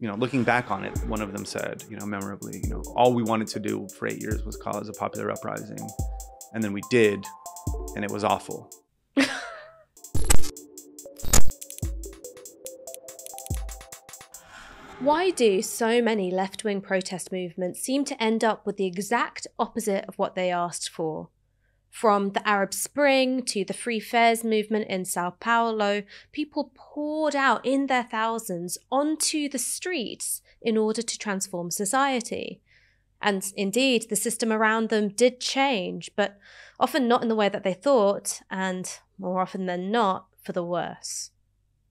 looking back on it, one of them said, memorably, all we wanted to do for 8 years was cause a popular uprising. And then we did, and it was awful. Why do so many left-wing protest movements seem to end up with the exact opposite of what they asked for? From the Arab Spring to the Free Fares movement in Sao Paulo, people poured out in their thousands onto the streets in order to transform society. And indeed, the system around them did change, but often not in the way that they thought, and more often than not, for the worse.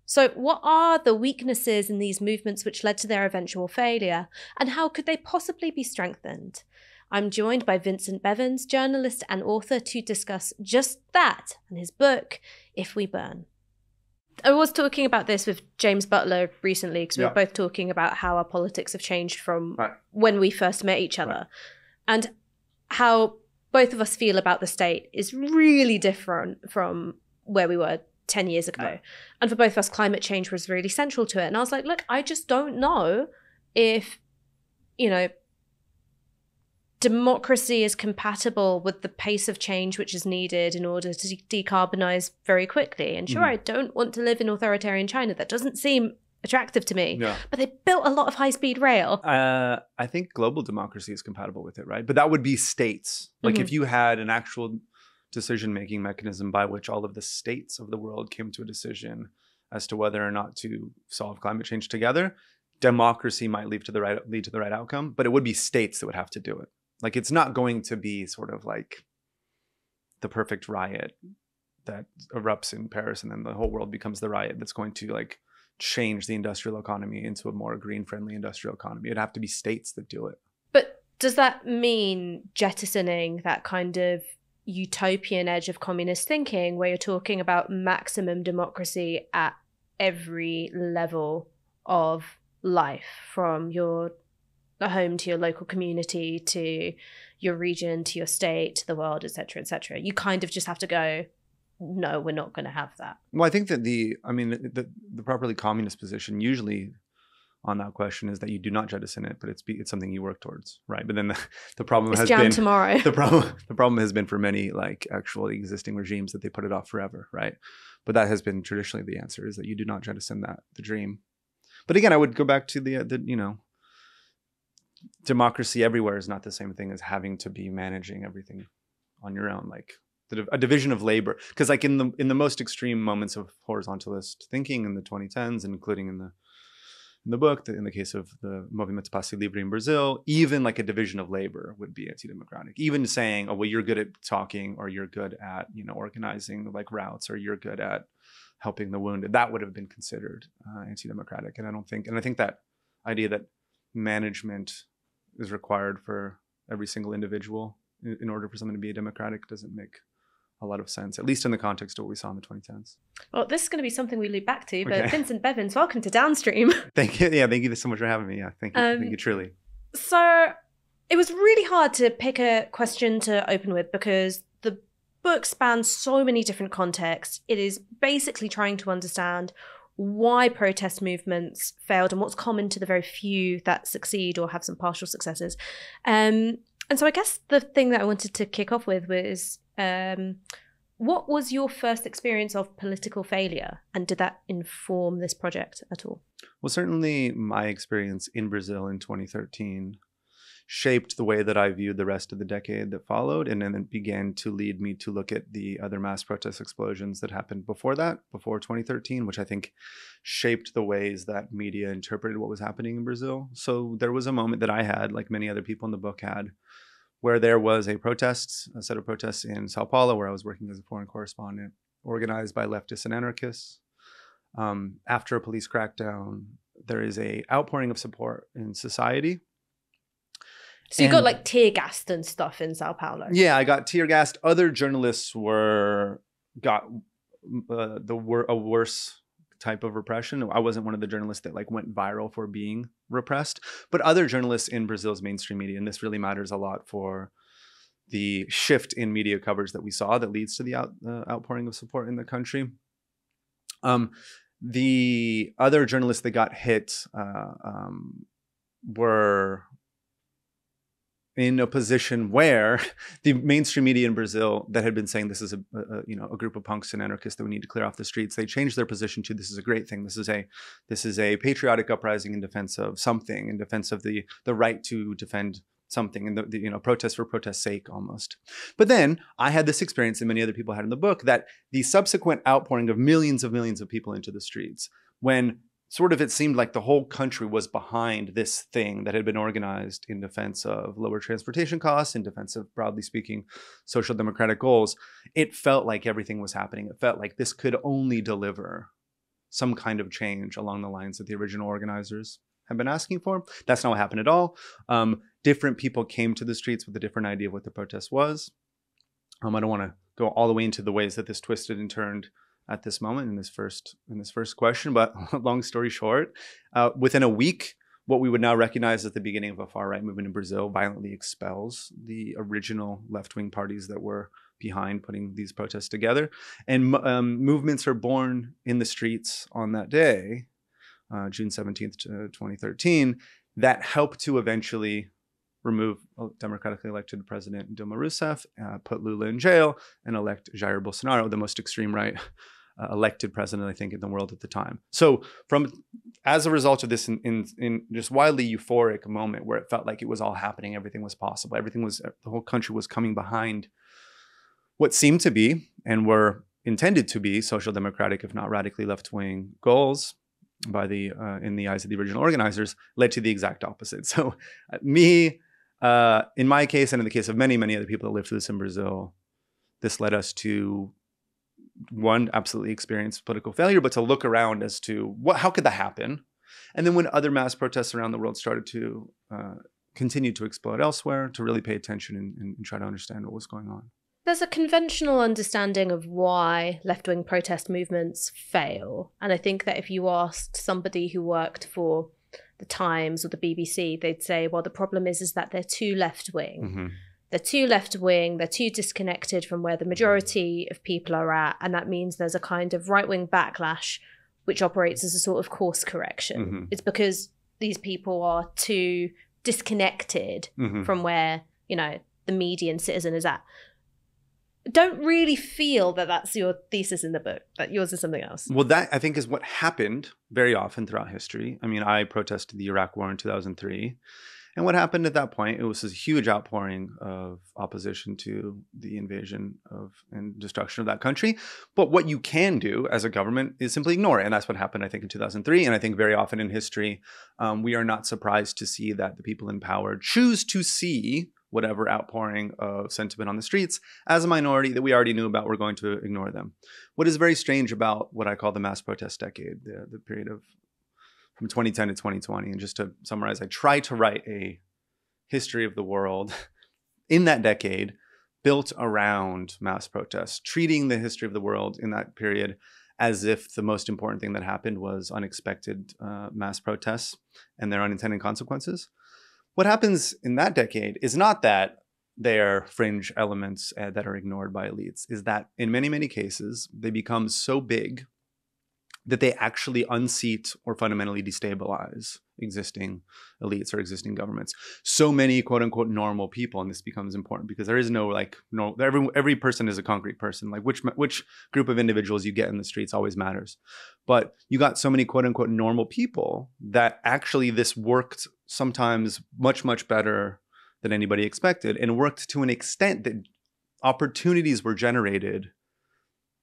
So what are the weaknesses in these movements which led to their eventual failure, and how could they possibly be strengthened? I'm joined by Vincent Bevins, journalist and author, to discuss just that and his book, If We Burn. I was talking about this with James Butler recently, because we were both talking about how our politics have changed from when we first met each other. And how both of us feel about the state is really different from where we were 10 years ago. And for both of us, climate change was really central to it. And I was like, look, I just don't know if, democracy is compatible with the pace of change which is needed in order to decarbonize very quickly. And sure, I don't want to live in authoritarian China. That doesn't seem attractive to me. But they built a lot of high-speed rail. I think global democracy is compatible with it, right? But that would be states. Like if you had an actual decision-making mechanism by which all of the states of the world came to a decision as to whether or not to solve climate change together, democracy might lead to the right outcome, but it would be states that would have to do it. Like, it's not going to be sort of like the perfect riot that erupts in Paris and then the whole world becomes the riot that's going to like change the industrial economy into a more green-friendly industrial economy. It'd have to be states that do it. But does that mean jettisoning that kind of utopian edge of communist thinking where you're talking about maximum democracy at every level of life, from your home to your local community to your region to your state to the world, etc., etc.? You kind of just have to go, no, we're not going to have that. Well, I think that the properly communist position usually on that question is that you do not jettison it, but it's something you work towards, right? But then the problem has been tomorrow. The problem has been for many like actual existing regimes that they put it off forever, right? But that has been traditionally the answer, is that you do not jettison the dream. But again, I would go back to the democracy everywhere is not the same thing as having to be managing everything on your own, like a division of labor. Because like in the most extreme moments of horizontalist thinking in the 2010s, including in the book, in the case of the Movimento Passe Livre in Brazil, even like a division of labor would be anti-democratic. Even saying, oh, well, you're good at talking, or you're good at organizing like routes, or you're good at helping the wounded, that would have been considered anti-democratic. And I think that idea that management is required for every single individual in order for someone to be a democratic doesn't make a lot of sense, at least in the context of what we saw in the 2010s. Well, this is going to be something we loop back to, but Vincent Bevins, welcome to Downstream. Thank you. Yeah, thank you so much for having me. Yeah, thank you. Thank you truly. So it was really hard to pick a question to open with because the book spans so many different contexts. It is basically trying to understand why protest movements failed and what's common to the very few that succeed or have some partial successes. And so I guess the thing that I wanted to kick off with was, what was your first experience of political failure, and did that inform this project at all? Well, certainly my experience in Brazil in 2013 shaped the way that I viewed the rest of the decade that followed, and then it began to lead me to look at the other mass protest explosions that happened before that, before 2013, which I think shaped the ways that media interpreted what was happening in Brazil. So there was a moment that I had, like many other people in the book had, where there was a set of protests in Sao Paulo, where I was working as a foreign correspondent, organized by leftists and anarchists. After a police crackdown, there is an outpouring of support in society. So you got like tear gassed and stuff in Sao Paulo. Yeah, I got tear gassed. Other journalists got a worse type of repression. I wasn't one of the journalists that like went viral for being repressed, but other journalists in Brazil's mainstream media, and this really matters a lot for the shift in media coverage that we saw that leads to the outpouring of support in the country. The other journalists that got hit were in a position where the mainstream media in Brazil that had been saying this is a group of punks and anarchists that we need to clear off the streets, they changed their position to this is a great thing. This is a patriotic uprising in defense of something, in defense of the right to defend something, and the protest for protest's sake almost. But then I had this experience, and many other people had in the book, that the subsequent outpouring of millions of people into the streets, when sort of it seemed like the whole country was behind this thing that had been organized in defense of lower transportation costs, in defense of, broadly speaking, social democratic goals, it felt like everything was happening. It felt like this could only deliver some kind of change along the lines that the original organizers have been asking for. That's not what happened at all. Different people came to the streets with a different idea of what the protest was. I don't want to go all the way into the ways that this twisted and turned at this moment in this first question, but long story short, within a week, what we would now recognize as the beginning of a far-right movement in Brazil violently expels the original left-wing parties that were behind putting these protests together. And movements are born in the streets on that day, June 17th, 2013, that helped to eventually remove democratically elected President Dilma Rousseff, put Lula in jail, and elect Jair Bolsonaro, the most extreme right elected president, I think, in the world at the time. So as a result of this in just wildly euphoric moment where it felt like it was all happening, everything was possible, the whole country was coming behind what seemed to be and were intended to be social democratic, if not radically left-wing goals, in the eyes of the original organizers, led to the exact opposite. So in my case, and in the case of many other people that lived through this in Brazil, this led us to, one, absolutely experience political failure, but to look around as to how could that happen? And then when other mass protests around the world started to continue to explode elsewhere, to really pay attention and try to understand what was going on. There's a conventional understanding of why left-wing protest movements fail. And I think that if you asked somebody who worked for the Times or the BBC, they'd say, well, the problem is that they're too left-wing. Mm-hmm. They're too left-wing, they're too disconnected from where the majority of people are at. And that means there's a kind of right-wing backlash, which operates as a sort of course correction. Mm-hmm. It's because these people are too disconnected mm-hmm. from where, the median citizen is at. Don't really feel that that's your thesis in the book, that yours is something else. Well, that I think is what happened very often throughout history. I mean, I protested the Iraq War in 2003. And what happened at that point, it was this huge outpouring of opposition to the invasion of and destruction of that country. But what you can do as a government is simply ignore it. And that's what happened, I think, in 2003. And I think very often in history, we are not surprised to see that the people in power choose to see whatever outpouring of sentiment on the streets as a minority that we already knew about, we're going to ignore them. What is very strange about what I call the mass protest decade, the period of from 2010 to 2020, and just to summarize, I try to write a history of the world in that decade built around mass protests, treating the history of the world in that period as if the most important thing that happened was unexpected mass protests and their unintended consequences. What happens in that decade is not that they are fringe elements that are ignored by elites, is that in many cases, they become so big that they actually unseat or fundamentally destabilize existing elites or existing governments. So many quote unquote normal people, and this becomes important because there is no every person is a concrete person. Like which group of individuals you get in the streets always matters. But you got so many quote unquote normal people that actually this worked sometimes much better than anybody expected, and worked to an extent that opportunities were generated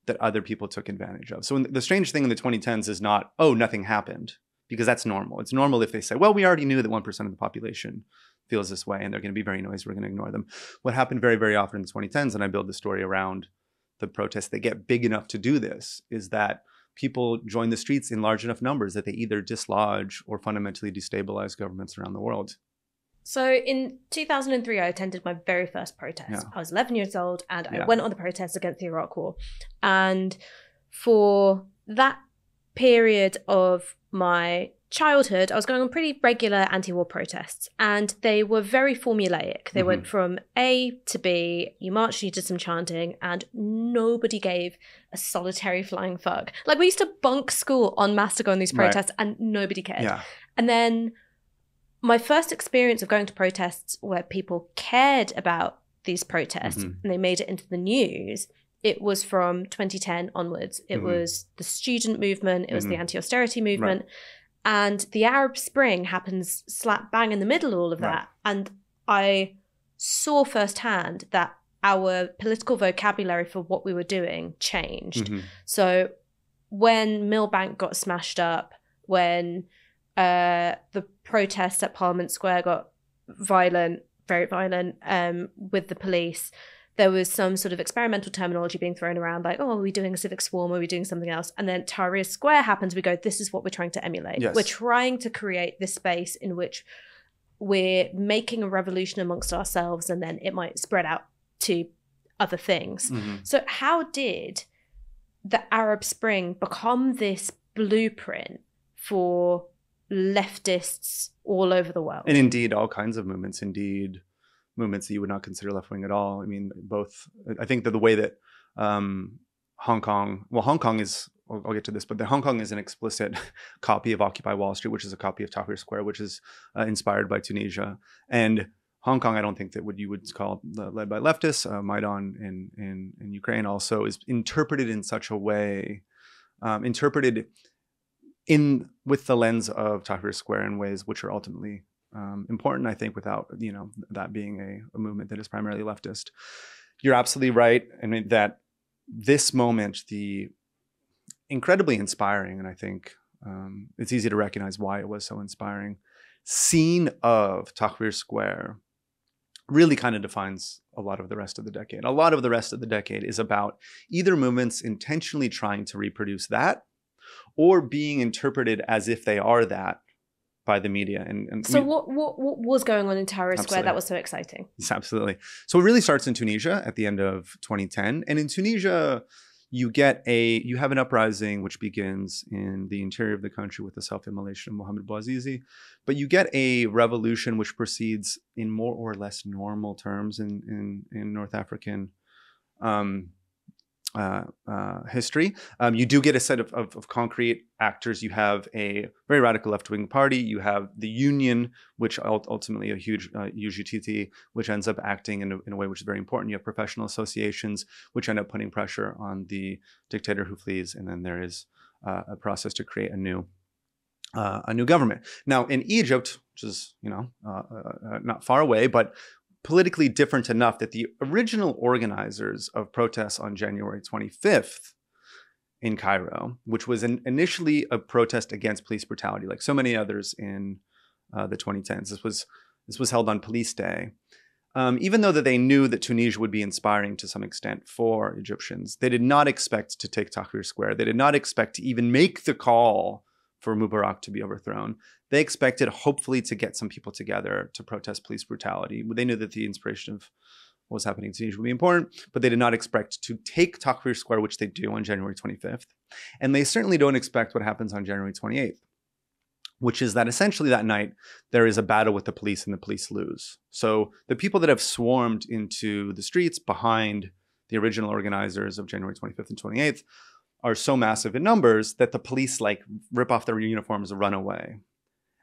that other people took advantage of. So the strange thing in the 2010s is not, oh, nothing happened, because that's normal. It's normal if they say, well, we already knew that 1% of the population feels this way and they're going to be very noisy, we're going to ignore them. What happened very often in the 2010s, and I build the story around the protests that get big enough to do this, is that people join the streets in large enough numbers that they either dislodge or fundamentally destabilize governments around the world. So in 2003, I attended my very first protest. Yeah. I was 11 years old and I went on the protest against the Iraq War. And for that period of my childhood, I was going on pretty regular anti-war protests, and they were very formulaic. They went from A to B, you marched, you did some chanting, and nobody gave a solitary flying fuck. Like, we used to bunk school en masse to go on these protests, and nobody cared. Yeah. And then my first experience of going to protests where people cared about these protests and they made it into the news, it was from 2010 onwards. It was the student movement. It was the anti-austerity movement. Right. And the Arab Spring happens slap bang in the middle of all of that. And I saw firsthand that our political vocabulary for what we were doing changed. So when Milbank got smashed up, when the protests at Parliament Square got violent, very violent, with the police, there was some sort of experimental terminology being thrown around, like, oh, are we doing a civic swarm? Are we doing something else? And then Tahrir Square happens. We go, this is what we're trying to emulate. Yes. We're trying to create this space in which we're making a revolution amongst ourselves, and then it might spread out to other things. So how did the Arab Spring become this blueprint for leftists all over the world? And indeed, all kinds of movements, indeed. Movements that you would not consider left-wing at all. I mean, both, I think that the way that Hong Kong, well, Hong Kong is, I'll get to this, but the Hong Kong is an explicit copy of Occupy Wall Street, which is a copy of Tahrir Square, which is inspired by Tunisia. And Hong Kong, I don't think that what you would call led by leftists, Maidan in Ukraine also is interpreted in such a way, interpreted in with the lens of Tahrir Square in ways which are ultimately important, I think, without, you know, that being a movement that is primarily leftist. You're absolutely right. I mean, that this moment, the incredibly inspiring, and I think it's easy to recognize why it was so inspiring, scene of Tahrir Square really kind of defines a lot of the rest of the decade. A lot of the rest of the decade is about either movements intentionally trying to reproduce that or being interpreted as if they are that by the media. And so what was going on in Tahrir Square that was so exciting? Yes, absolutely. So it really starts in Tunisia at the end of 2010. And in Tunisia, you get you have an uprising which begins in the interior of the country with the self-immolation of Mohamed Bouazizi. But you get a revolution which proceeds in more or less normal terms in North African history. You do get a set of concrete actors. You have a very radical left-wing party. You have the union, which ultimately a huge UGTT, which ends up acting in a way which is very important. You have professional associations, which end up putting pressure on the dictator who flees. And then there is a process to create a new government. Now in Egypt, which is, you know, not far away, but politically different enough that the original organizers of protests on January 25th in Cairo, which was initially a protest against police brutality, like so many others in the 2010s, this was held on Police Day. Even though that they knew that Tunisia would be inspiring to some extent for Egyptians, they did not expect to take Tahrir Square. They did not expect to even make the call for Mubarak to be overthrown. They expected, hopefully, to get some people together to protest police brutality. They knew that the inspiration of what was happening in Tunisia would be important, but they did not expect to take Tahrir Square, which they do on January 25th. And they certainly don't expect what happens on January 28th, which is that essentially that night, there is a battle with the police and the police lose. So the people that have swarmed into the streets behind the original organizers of January 25th and 28th are so massive in numbers that the police like rip off their uniforms and run away.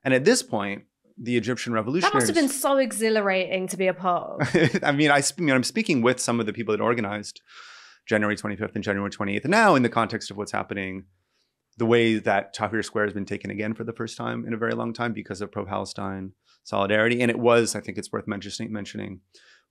And at this point, the Egyptian revolutionaries— That must have been so exhilarating to be a part of. I mean, I'm speaking with some of the people that organized January 25th and January 28th now in the context of what's happening, the way that Tahrir Square has been taken again for the first time in a very long time because of pro-Palestine solidarity. And it was, I think it's worth mentioning,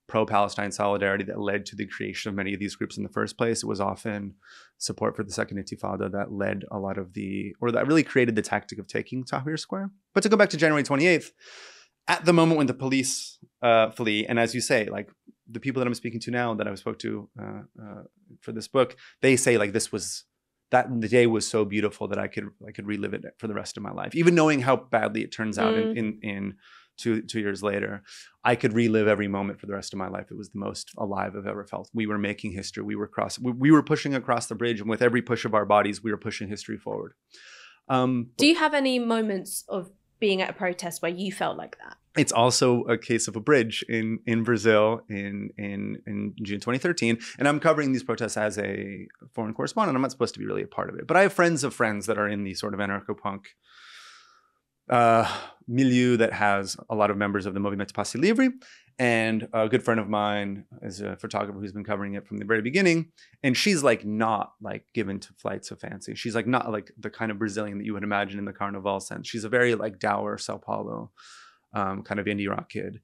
pro-Palestine solidarity that led to the creation of many of these groups in the first place. It was often support for the Second Intifada that led a lot of the, or that really created the tactic of taking Tahrir Square. But to go back to January 28th, at the moment when the police flee, and as you say, like the people that I'm speaking to now that I spoke to for this book, they say like this was, that the day was so beautiful that I could relive it for the rest of my life, even knowing how badly it turns out in 2 years later. I could relive every moment for the rest of my life. It was the most alive I've ever felt. We were making history. We were pushing across the bridge, and with every push of our bodies, we were pushing history forward. Do you have any moments of being at a protest where you felt like that? It's also a case of a bridge in Brazil in June 2013. And I'm covering these protests as a foreign correspondent. I'm not supposed to be really a part of it. But I have friends of friends that are in the sort of anarcho-punk milieu that has a lot of members of the Movimento Passe Livre. And a good friend of mine is a photographer who's been covering it from the very beginning. And she's like not like given to flights of fancy. She's like not like the kind of Brazilian that you would imagine in the Carnival sense. She's a very like dour Sao Paulo kind of indie rock kid.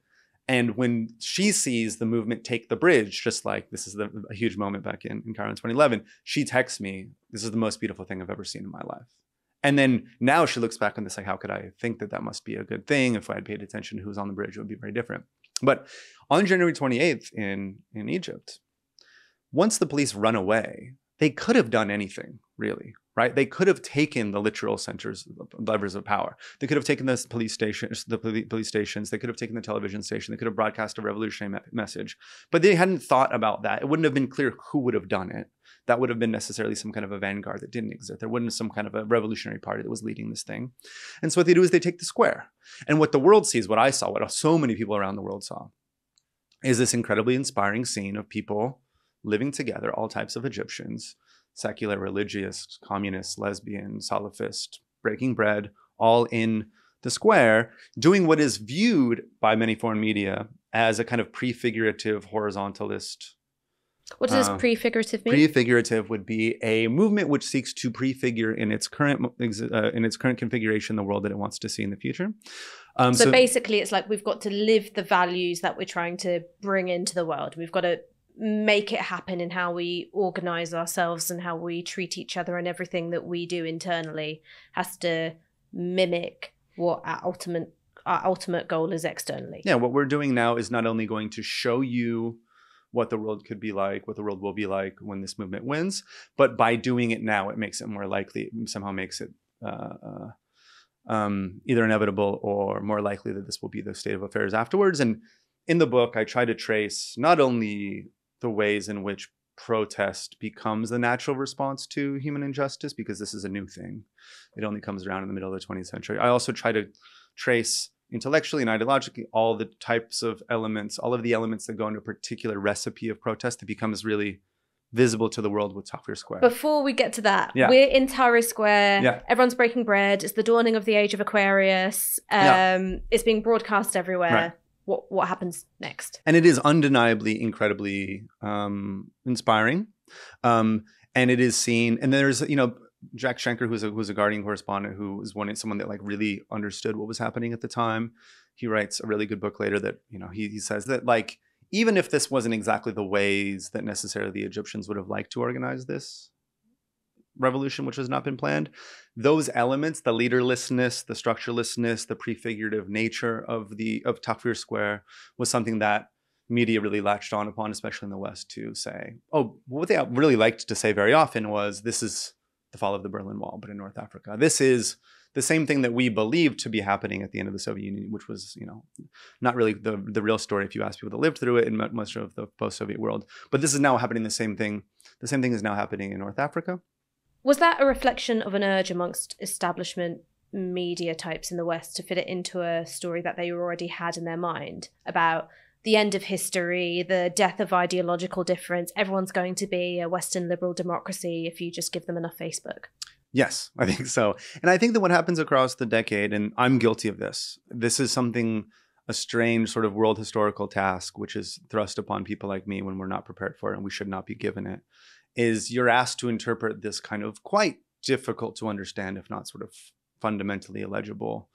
And when she sees the movement take the bridge, just like this is a huge moment back in Cairo in 2011, she texts me, "This is the most beautiful thing I've ever seen in my life." And then now she looks back on this like, how could I think that that must be a good thing? If I had paid attention to who was on the bridge, it would be very different. But on January 28th in Egypt, once the police run away, they could have done anything, really, right? They could have taken the literal centers, levers of power. They could have taken the police stations, They could have taken the television station. They could have broadcast a revolutionary message. But they hadn't thought about that. It wouldn't have been clear who would have done it. That would have been necessarily some kind of a vanguard that didn't exist. There wouldn't be some kind of a revolutionary party that was leading this thing. And so what they do is they take the square. And what the world sees, what I saw, what so many people around the world saw, is this incredibly inspiring scene of people living together, all types of Egyptians, secular, religious, communist, lesbian, Salafist, breaking bread, all in the square, doing what is viewed by many foreign media as a kind of prefigurative horizontalist. What does prefigurative mean? Prefigurative would be a movement which seeks to prefigure in its current configuration the world that it wants to see in the future. So basically, it's like we've got to live the values that we're trying to bring into the world. We've got to make it happen in how we organize ourselves and how we treat each other, and everything that we do internally has to mimic what our ultimate goal is externally. Yeah, what we're doing now is not only going to show you what the world could be like, what the world will be like when this movement wins, but by doing it now, it makes it more likely, it somehow makes it either inevitable or more likely that this will be the state of affairs afterwards. And in the book, I try to trace not only the ways in which protest becomes the natural response to human injustice, because this is a new thing. It only comes around in the middle of the 20th century. I also try to trace intellectually and ideologically all the types of elements, all of the elements that go into a particular recipe of protest that becomes really visible to the world with Tahrir Square. Before we get to that, yeah, we're in Tahrir Square. Yeah. Everyone's breaking bread. It's the dawning of the age of Aquarius. Yeah. It's being broadcast everywhere. Right. What happens next? And it is undeniably incredibly inspiring. And it is seen, and there's, you know, Jack Schenker, who's a Guardian correspondent, who was someone that like really understood what was happening at the time. He writes a really good book later that, you know, he says that like, even if this wasn't exactly the ways that necessarily the Egyptians would have liked to organize this revolution, which has not been planned, those elements, the leaderlessness, the structurelessness, the prefigurative nature of Tahrir Square was something that media really latched on upon, especially in the West, to say, oh, what they really liked to say very often was, this is the fall of the Berlin Wall, but in North Africa. This is the same thing that we believed to be happening at the end of the Soviet Union, which was, you know, not really the real story if you ask people that lived through it in much of the post-Soviet world. But this is now happening the same thing. The same thing is now happening in North Africa. Was that a reflection of an urge amongst establishment media types in the West to fit it into a story that they already had in their mind about the end of history, the death of ideological difference, everyone's going to be a Western liberal democracy if you just give them enough Facebook? Yes, I think so. And I think that what happens across the decade, and I'm guilty of this, this is something, a strange sort of world historical task, which is thrust upon people like me when we're not prepared for it and we should not be given it, is you're asked to interpret this kind of quite difficult to understand, if not sort of fundamentally illegible,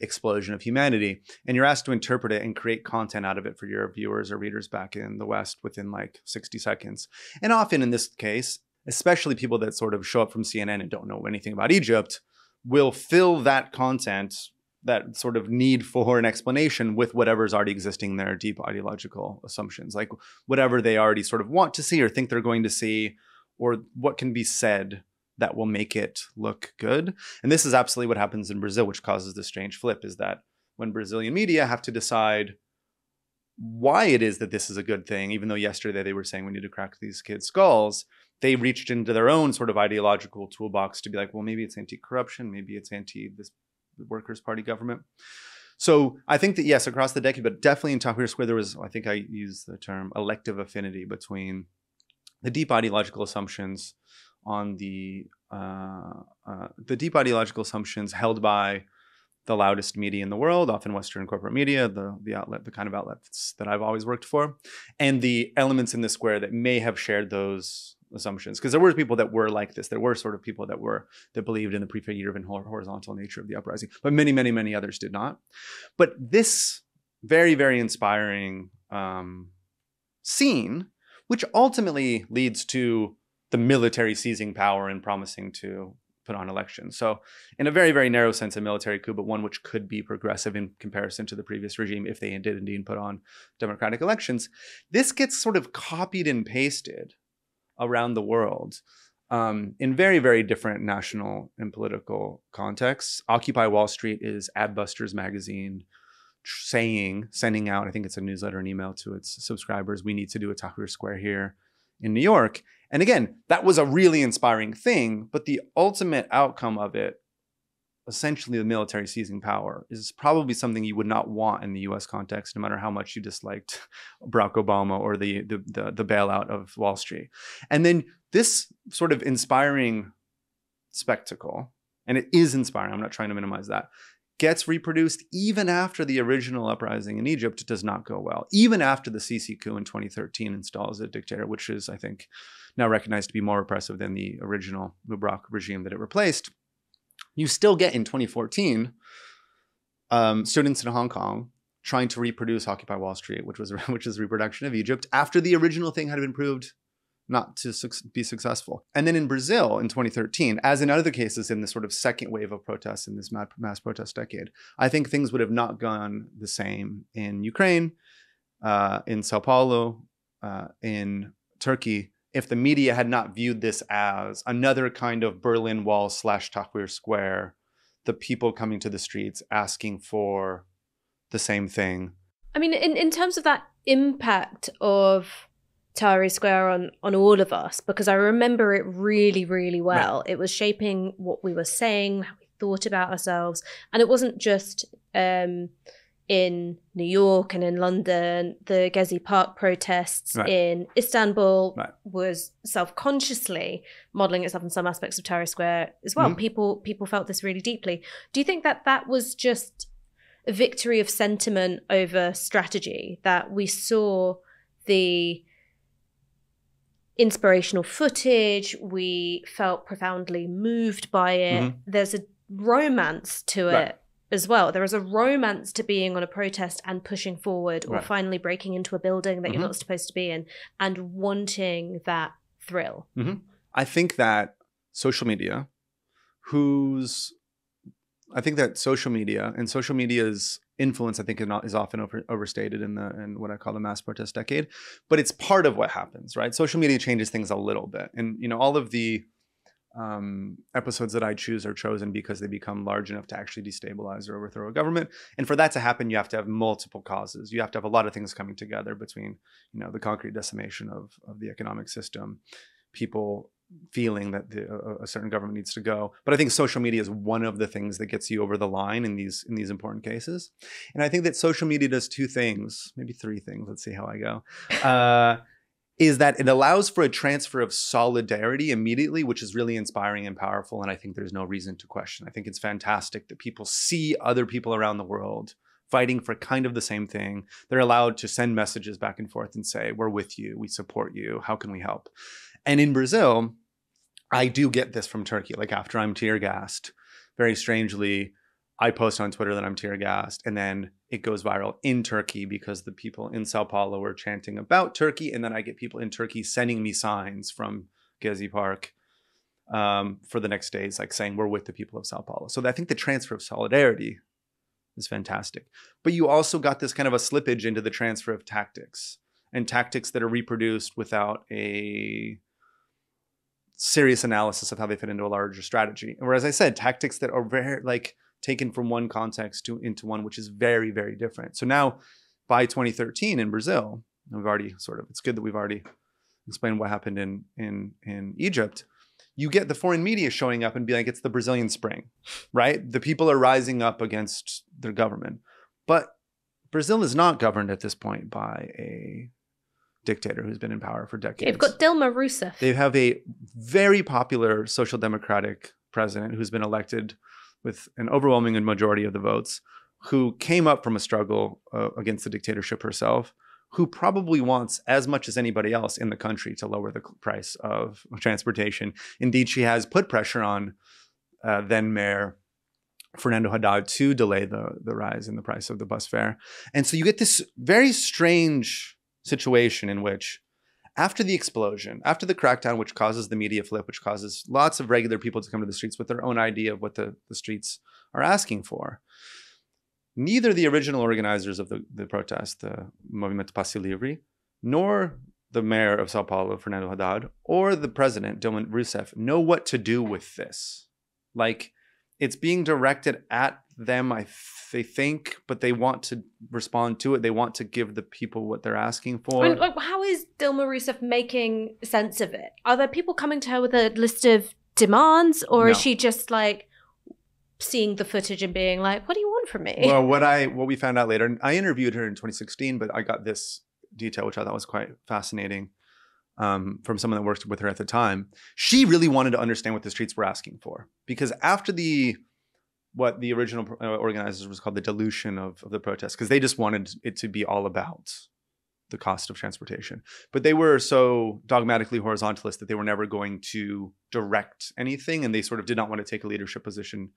explosion of humanity. And you're asked to interpret it and create content out of it for your viewers or readers back in the West within like 60 seconds. And often in this case, especially people that sort of show up from CNN and don't know anything about Egypt, will fill that content, that sort of need for an explanation, with whatever's already existing in their deep ideological assumptions, like whatever they already sort of want to see or think they're going to see, or what can be said that will make it look good. And this is absolutely what happens in Brazil, which causes this strange flip, is that when Brazilian media have to decide why it is that this is a good thing, even though yesterday they were saying we need to crack these kids' skulls, they reached into their own sort of ideological toolbox to be like, well, maybe it's anti-corruption, maybe it's anti-this Workers' Party government. So I think that, yes, across the decade, but definitely in Tahrir Square, there was, I think I used the term elective affinity between the deep ideological assumptions on the deep ideological assumptions held by the loudest media in the world, often Western corporate media, the kind of outlets that I've always worked for, and the elements in the square that may have shared those assumptions. Because there were people that were like this. There were sort of people that were, that believed in the prefigurative and horizontal nature of the uprising, but many, many, many others did not. But this very, very inspiring scene, which ultimately leads to the military seizing power and promising to put on elections. So in a very, very narrow sense, a military coup, but one which could be progressive in comparison to the previous regime if they did indeed put on democratic elections. This gets sort of copied and pasted around the world in very, very different national and political contexts. Occupy Wall Street is Adbusters magazine saying, sending out, I think it's a newsletter and email to its subscribers, we need to do a Tahrir Square here in New York. And again, that was a really inspiring thing, but the ultimate outcome of it, essentially the military seizing power, is probably something you would not want in the US context, no matter how much you disliked Barack Obama or the bailout of Wall Street. And then this sort of inspiring spectacle, and it is inspiring, I'm not trying to minimize that, gets reproduced even after the original uprising in Egypt does not go well, even after the Sisi coup in 2013 installs a dictator, which is, I think, now recognized to be more repressive than the original Mubarak regime that it replaced. You still get in 2014 students in Hong Kong trying to reproduce Occupy Wall Street, which is reproduction of Egypt, after the original thing had been proved not to be successful. And then in Brazil in 2013, as in other cases in this sort of second wave of protests in this mass protest decade, I think things would have not gone the same in Ukraine, in Sao Paulo, in Turkey, if the media had not viewed this as another kind of Berlin Wall / Tahrir Square, the people coming to the streets asking for the same thing. I mean, in terms of that impact of Tahrir Square on all of us, because I remember it really, really well. Right. It was shaping what we were saying, how we thought about ourselves. And it wasn't just in New York and in London. The Gezi Park protests right. in Istanbul right. was self-consciously modeling itself in some aspects of Tahrir Square as well. Mm-hmm. People felt this really deeply. Do you think that that was just a victory of sentiment over strategy, that we saw the inspirational footage, we felt profoundly moved by it. Mm-hmm. There's a romance to right. it as well. There is a romance to being on a protest and pushing forward, or right. finally breaking into a building that mm-hmm. you're not supposed to be in and wanting that thrill. Mm-hmm. I think that social media, social media's influence, I think, is often overstated in what I call the mass protest decade, but it's part of what happens, right? Social media changes things a little bit, and you know, all of the episodes that I choose are chosen because they become large enough to actually destabilize or overthrow a government. And for that to happen, you have to have multiple causes. You have to have a lot of things coming together between, you know, the concrete decimation of the economic system, people feeling that a certain government needs to go. But I think social media is one of the things that gets you over the line in these important cases. And I think that social media does two things, maybe three things, let's see how I go, is that it allows for a transfer of solidarity immediately, which is really inspiring and powerful. And I think there's no reason to question. I think it's fantastic that people see other people around the world fighting for kind of the same thing. They're allowed to send messages back and forth and say, we're with you, we support you, how can we help? And in Brazil, I do get this from Turkey. Like, after I'm tear gassed, very strangely, I post on Twitter that I'm tear gassed, and then it goes viral in Turkey because the people in Sao Paulo were chanting about Turkey. And then I get people in Turkey sending me signs from Gezi Park for the next days, like saying, we're with the people of Sao Paulo. So I think the transfer of solidarity is fantastic. But you also got this kind of a slippage into the transfer of tactics, and tactics that are reproduced without a serious analysis of how they fit into a larger strategy. And whereas I said, tactics that are very, like, taken from one context into one which is very, very different. So now by 2013 in Brazil, and we've already sort of, it's good that we've already explained what happened in Egypt, you get the foreign media showing up and be like, it's the Brazilian Spring, right? The people are rising up against their government. But Brazil is not governed at this point by a dictator who's been in power for decades. They've got Dilma Rousseff. They have a very popular social democratic president who's been elected with an overwhelming majority of the votes, who came up from a struggle against the dictatorship herself, who probably wants as much as anybody else in the country to lower the price of transportation. Indeed, she has put pressure on then Mayor Fernando Haddad to delay the rise in the price of the bus fare. And so you get this very strange situation in which after the explosion, after the crackdown, which causes the media flip, which causes lots of regular people to come to the streets with their own idea of what the streets are asking for, neither the original organizers of the protest, the Movimento Passe Livre, nor the mayor of Sao Paulo, Fernando Haddad, or the president, Dilma Rousseff, know what to do with this. Like, it's being directed at them, they think, but they want to respond to it. They want to give the people what they're asking for. And, like, how is Dilma Rousseff making sense of it? Are there people coming to her with a list of demands, or is she just like seeing the footage and being like, what do you want from me? Well, what we found out later, and I interviewed her in 2016, but I got this detail, which I thought was quite fascinating, from someone that worked with her at the time. She really wanted to understand what the streets were asking for, because after what the original organizers was called the dilution of the protest, because they just wanted it to be all about the cost of transportation. But they were so dogmatically horizontalist that they were never going to direct anything, and they sort of did not want to take a leadership position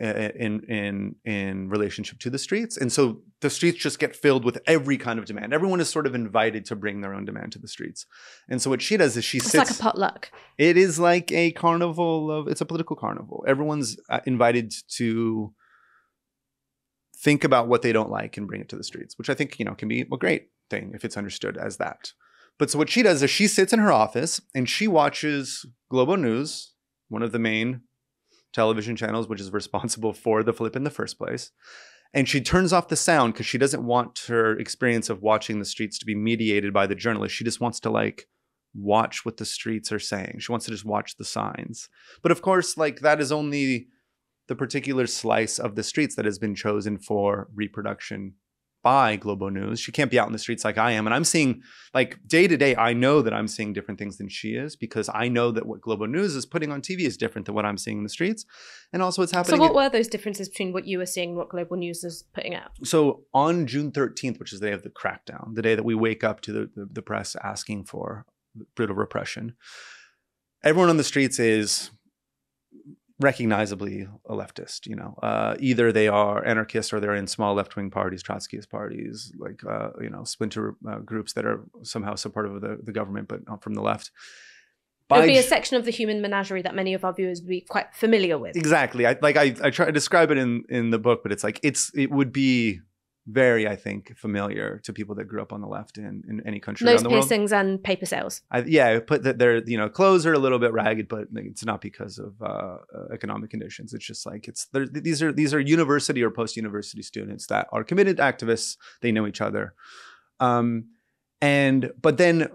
in relationship to the streets. And so the streets just get filled with every kind of demand. Everyone is sort of invited to bring their own demand to the streets. And so what she does is it's sits... It's like a potluck. It is like a carnival of... It's a political carnival. Everyone's invited to think about what they don't like and bring it to the streets, which I think, can be a great thing if it's understood as that. But so what she does is she sits in her office and she watches Global News, one of the main television channels, which is responsible for the flip in the first place. And she turns off the sound because she doesn't want her experience of watching the streets to be mediated by the journalist. She just wants to watch what the streets are saying. She wants to just watch the signs. But of course, that is only the particular slice of the streets that has been chosen for reproduction by Globo News. She can't be out in the streets like I am. And I'm seeing, day to day, I know that I'm seeing different things than she is, because I know that what Globo News is putting on TV is different than what I'm seeing in the streets. And also it's happening. So what were those differences between what you were seeing and what Globo News is putting out? So on June 13th, which is the day of the crackdown, the day that we wake up to the press asking for brutal repression, everyone on the streets is recognizably a leftist, either they are anarchists or they're in small left-wing parties, Trotskyist parties, splinter groups that are somehow supportive of the government, but not from the left. It would be a section of the human menagerie that many of our viewers would be quite familiar with. Exactly. I try to describe it in the book, but it would be very, I think, familiar to people that grew up on the left in any country around the world. Nose piercings and paper sales. Put that their clothes are a little bit ragged, but it's not because of economic conditions. It's just these are university or post-university students that are committed activists. They know each other, but then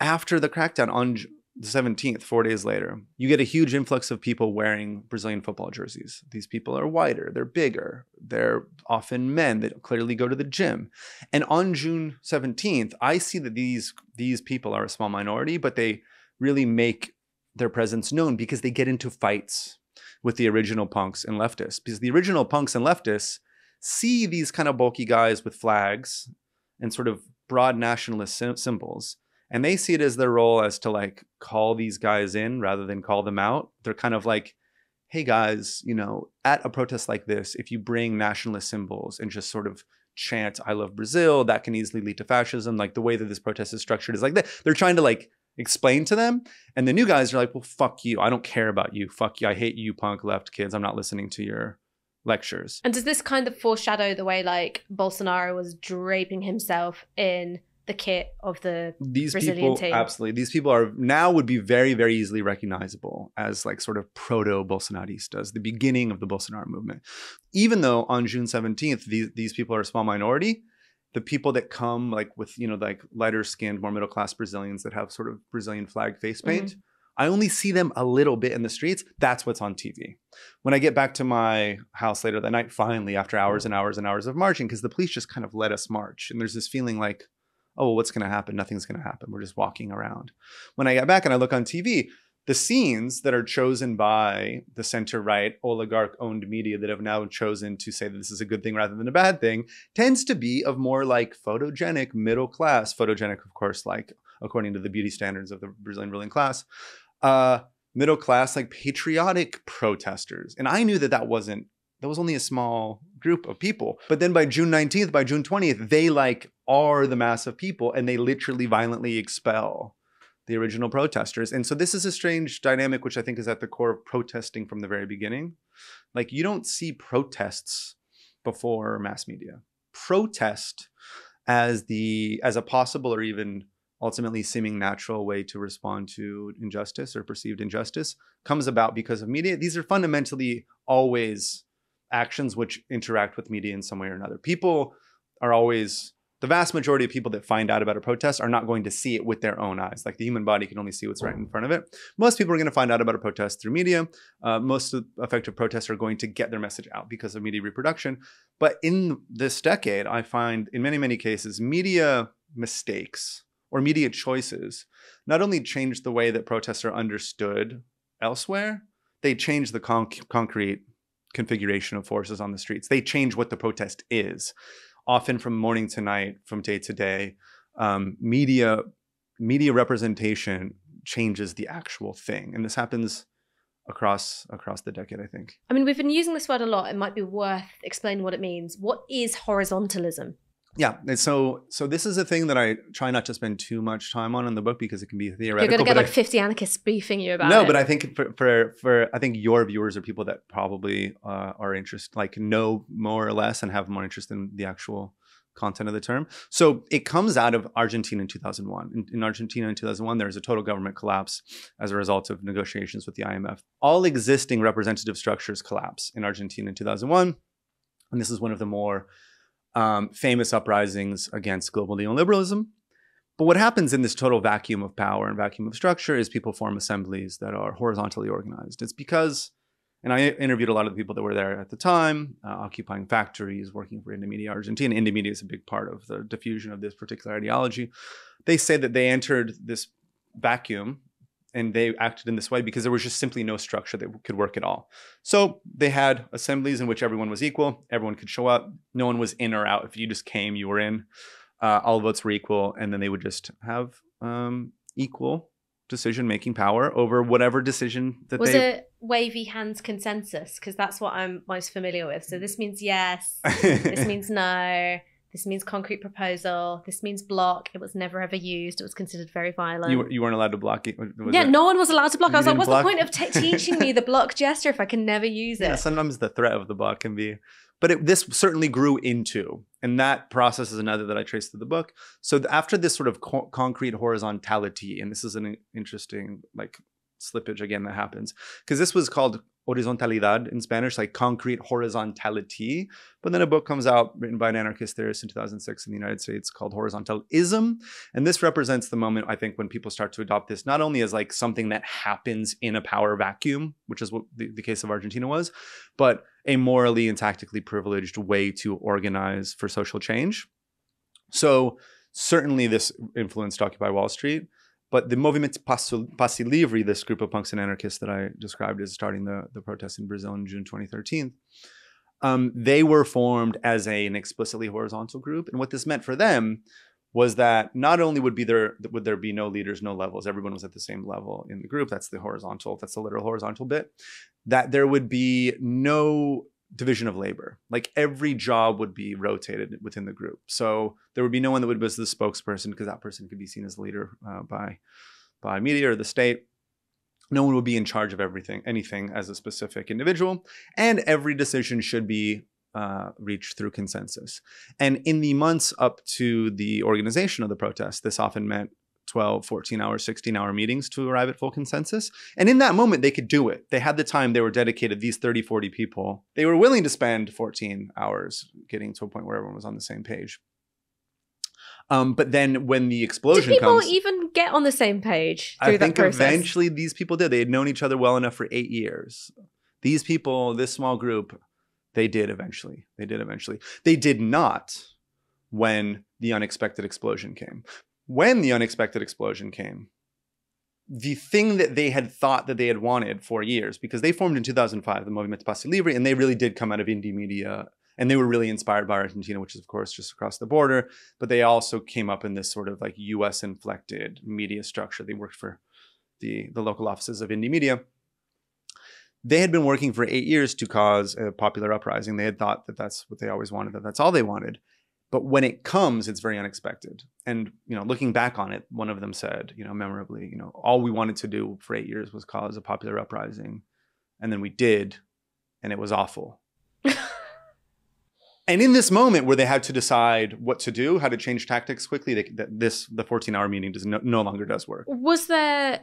after the crackdown on the 17th, 4 days later, you get a huge influx of people wearing Brazilian football jerseys. These people are wider, they're bigger, they're often men that clearly go to the gym. And on June 17th, I see that these people are a small minority, but they really make their presence known because they get into fights with the original punks and leftists. Because the original punks and leftists see these kind of bulky guys with flags and sort of broad nationalist symbols. And they see it as their role as to call these guys in rather than call them out. They're kind of like, hey guys, at a protest like this, if you bring nationalist symbols and just sort of chant, I love Brazil, that can easily lead to fascism. The way that this protest is structured is like that. They're trying to explain to them. And the new guys are like, well, fuck you. I don't care about you. Fuck you. I hate you punk left kids. I'm not listening to your lectures. And does this kind of foreshadow the way Bolsonaro was draping himself in the kit of the Brazilian team. Absolutely. These people are now would be very, very easily recognizable as like sort of proto-Bolsonaristas, the beginning of the Bolsonaro movement. Even though on June 17th, these people are a small minority, the people that come like with, you know, like lighter skinned, more middle class Brazilians that have sort of Brazilian flag face paint, I only see them a little bit in the streets. That's what's on TV. When I get back to my house later that night, finally, after hours and hours and hours of marching, because the police just kind of let us march. And there's this feeling like, oh, well, what's going to happen? Nothing's going to happen. We're just walking around. When I get back and I look on TV, the scenes that are chosen by the center-right oligarch-owned media that have now chosen to say that this is a good thing rather than a bad thing tends to be of more like photogenic middle-class, photogenic, of course, like according to the beauty standards of the Brazilian ruling class, middle class, like patriotic protesters. And I knew that that was only a small group of people. But then by June 19th, by June 20th, they like are the mass of people and they literally violently expel the original protesters. And so this is a strange dynamic, which I think is at the core of protesting from the very beginning. Like you don't see protests before mass media. Protest as a possible or even ultimately seeming natural way to respond to injustice or perceived injustice comes about because of media. These are fundamentally always actions which interact with media in some way or another. People are always, the vast majority of people that find out about a protest are not going to see it with their own eyes. Like the human body can only see what's right in front of it. Most people are going to find out about a protest through media. Most effective protests are going to get their message out because of media reproduction. But in this decade, I find in many, many cases, media mistakes or media choices not only change the way that protests are understood elsewhere, they change the concrete configuration of forces on the streets. They change what the protest is. Often from morning to night, from day to day, media representation changes the actual thing. And this happens across the decade, I think. I mean, we've been using this word a lot. It might be worth explaining what it means. What is horizontalism? Yeah, and so this is a thing that I try not to spend too much time on in the book because it can be theoretical. You're going to get like 50 anarchists briefing you about it. No, but I think I think your viewers are people that probably are interested, like know more or less and have more interest in the actual content of the term. So it comes out of Argentina in 2001. In Argentina in 2001, there was a total government collapse as a result of negotiations with the IMF. All existing representative structures collapse in Argentina in 2001. And this is one of the more famous uprisings against global neoliberalism. But what happens in this total vacuum of power and vacuum of structure is people form assemblies that are horizontally organized. It's because, and I interviewed a lot of the people that were there at the time, occupying factories, working for Indymedia Argentina. Indymedia is a big part of the diffusion of this particular ideology. They say that they entered this vacuum and they acted in this way because there was just simply no structure that could work at all. So they had assemblies in which everyone was equal. Everyone could show up. No one was in or out. If you just came, you were in. All votes were equal. And then they would just have equal decision-making power over whatever decision that was they... Was it wavy hands consensus? Because that's what I'm most familiar with. So this means yes. This means no. This means concrete proposal. This means block. It was never ever used. It was considered very violent. You weren't allowed to block it? Yeah, no one was allowed to block. I was like, what's the point of teaching me the block gesture if I can never use it? Yeah, sometimes the threat of the block can be... But this certainly grew into, and that process is another that I traced through the book. So after this sort of concrete horizontality, and this is an interesting like slippage again that happens, because this was called... horizontalidad in Spanish, like concrete horizontality. But then a book comes out written by an anarchist theorist in 2006 in the United States called Horizontalism. And this represents the moment, I think, when people start to adopt this, not only as like something that happens in a power vacuum, which is what the case of Argentina was, but a morally and tactically privileged way to organize for social change. So certainly this influenced Occupy Wall Street. But the Movimento Passe Livre, this group of punks and anarchists that I described as starting the protests in Brazil in June 2013, they were formed as an explicitly horizontal group. And what this meant for them was that not only would there be no leaders, no levels, everyone was at the same level in the group, that's the horizontal, that's the literal horizontal bit, that there would be no division of labor. Like every job would be rotated within the group. So there would be no one that would be the spokesperson because that person could be seen as the leader by media or the state. No one would be in charge of anything as a specific individual. And every decision should be reached through consensus. And in the months up to the organization of the protest, this often meant 12, 14-hour, 16-hour meetings to arrive at full consensus. And in that moment, they could do it. They had the time. They were dedicated, these 30, 40 people. They were willing to spend 14 hours getting to a point where everyone was on the same page. But then when the explosion comes... Did people even get on the same page through that process? I think eventually these people did. They had known each other well enough for 8 years. These people, this small group, they did eventually. They did eventually. They did not when the unexpected explosion came. When the unexpected explosion came, the thing that they had thought that they had wanted for years, because they formed in 2005, the Movimento Passe Livre, and they really did come out of Indymedia, and they were really inspired by Argentina, which is, of course, just across the border. But they also came up in this sort of like US-inflected media structure. They worked for the local offices of Indymedia. They had been working for 8 years to cause a popular uprising. They had thought that that's what they always wanted, that that's all they wanted. But when it comes, it's very unexpected. And, you know, looking back on it, one of them said, you know, memorably, you know, all we wanted to do for 8 years was cause a popular uprising. And then we did, and it was awful. And in this moment where they had to decide what to do, how to change tactics quickly, the 14-hour meeting no longer does work. Was there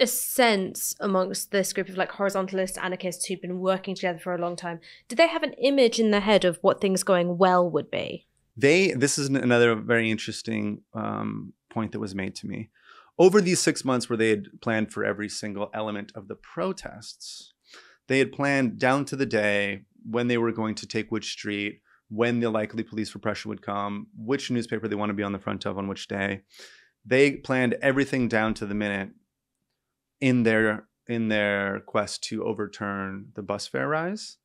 a sense amongst this group of like horizontalist anarchists who've been working together for a long time, did they have an image in their head of what things going well would be? This is another very interesting point that was made to me. Over these 6 months where they had planned for every single element of the protests, they had planned down to the day when they were going to take which street, when the likely police repression would come, which newspaper they want to be on the front of on which day. They planned everything down to the minute in their quest to overturn the bus fare rise.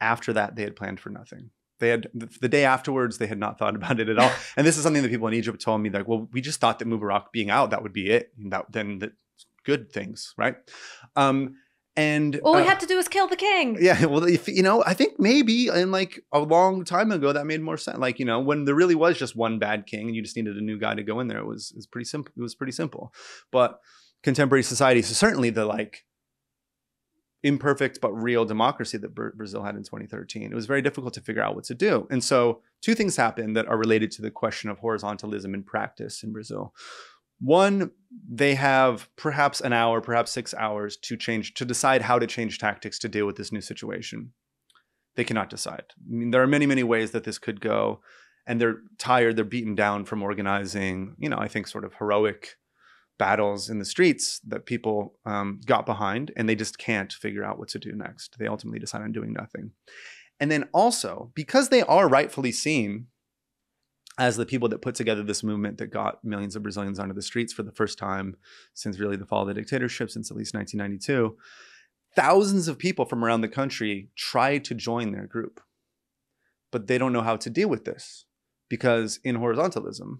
After that, they had planned for nothing. They had the day afterwards, they had not thought about it at all. And this is something that people in Egypt told me, like, well, we just thought that Mubarak being out, that would be it. Good things, right? And all we had to do was kill the king. Yeah, well, I think maybe in like a long time ago, that made more sense. Like, you know, when there really was just one bad king and you just needed a new guy to go in there, it was pretty simple. It was pretty simple. But contemporary society, so certainly the like imperfect but real democracy that Brazil had in 2013, it was very difficult to figure out what to do. And so two things happened that are related to the question of horizontalism in practice in Brazil. One, they have perhaps an hour, perhaps 6 hours to decide how to change tactics to deal with this new situation. They cannot decide. I mean, there are many, many ways that this could go, and they're tired, they're beaten down from organizing, you know, I think sort of heroic battles in the streets that people got behind, and they just can't figure out what to do next. They ultimately decide on doing nothing. And then also, because they are rightfully seen as the people that put together this movement that got millions of Brazilians onto the streets for the first time since really the fall of the dictatorship, since at least 1992, thousands of people from around the country try to join their group, but they don't know how to deal with this. Because in horizontalism,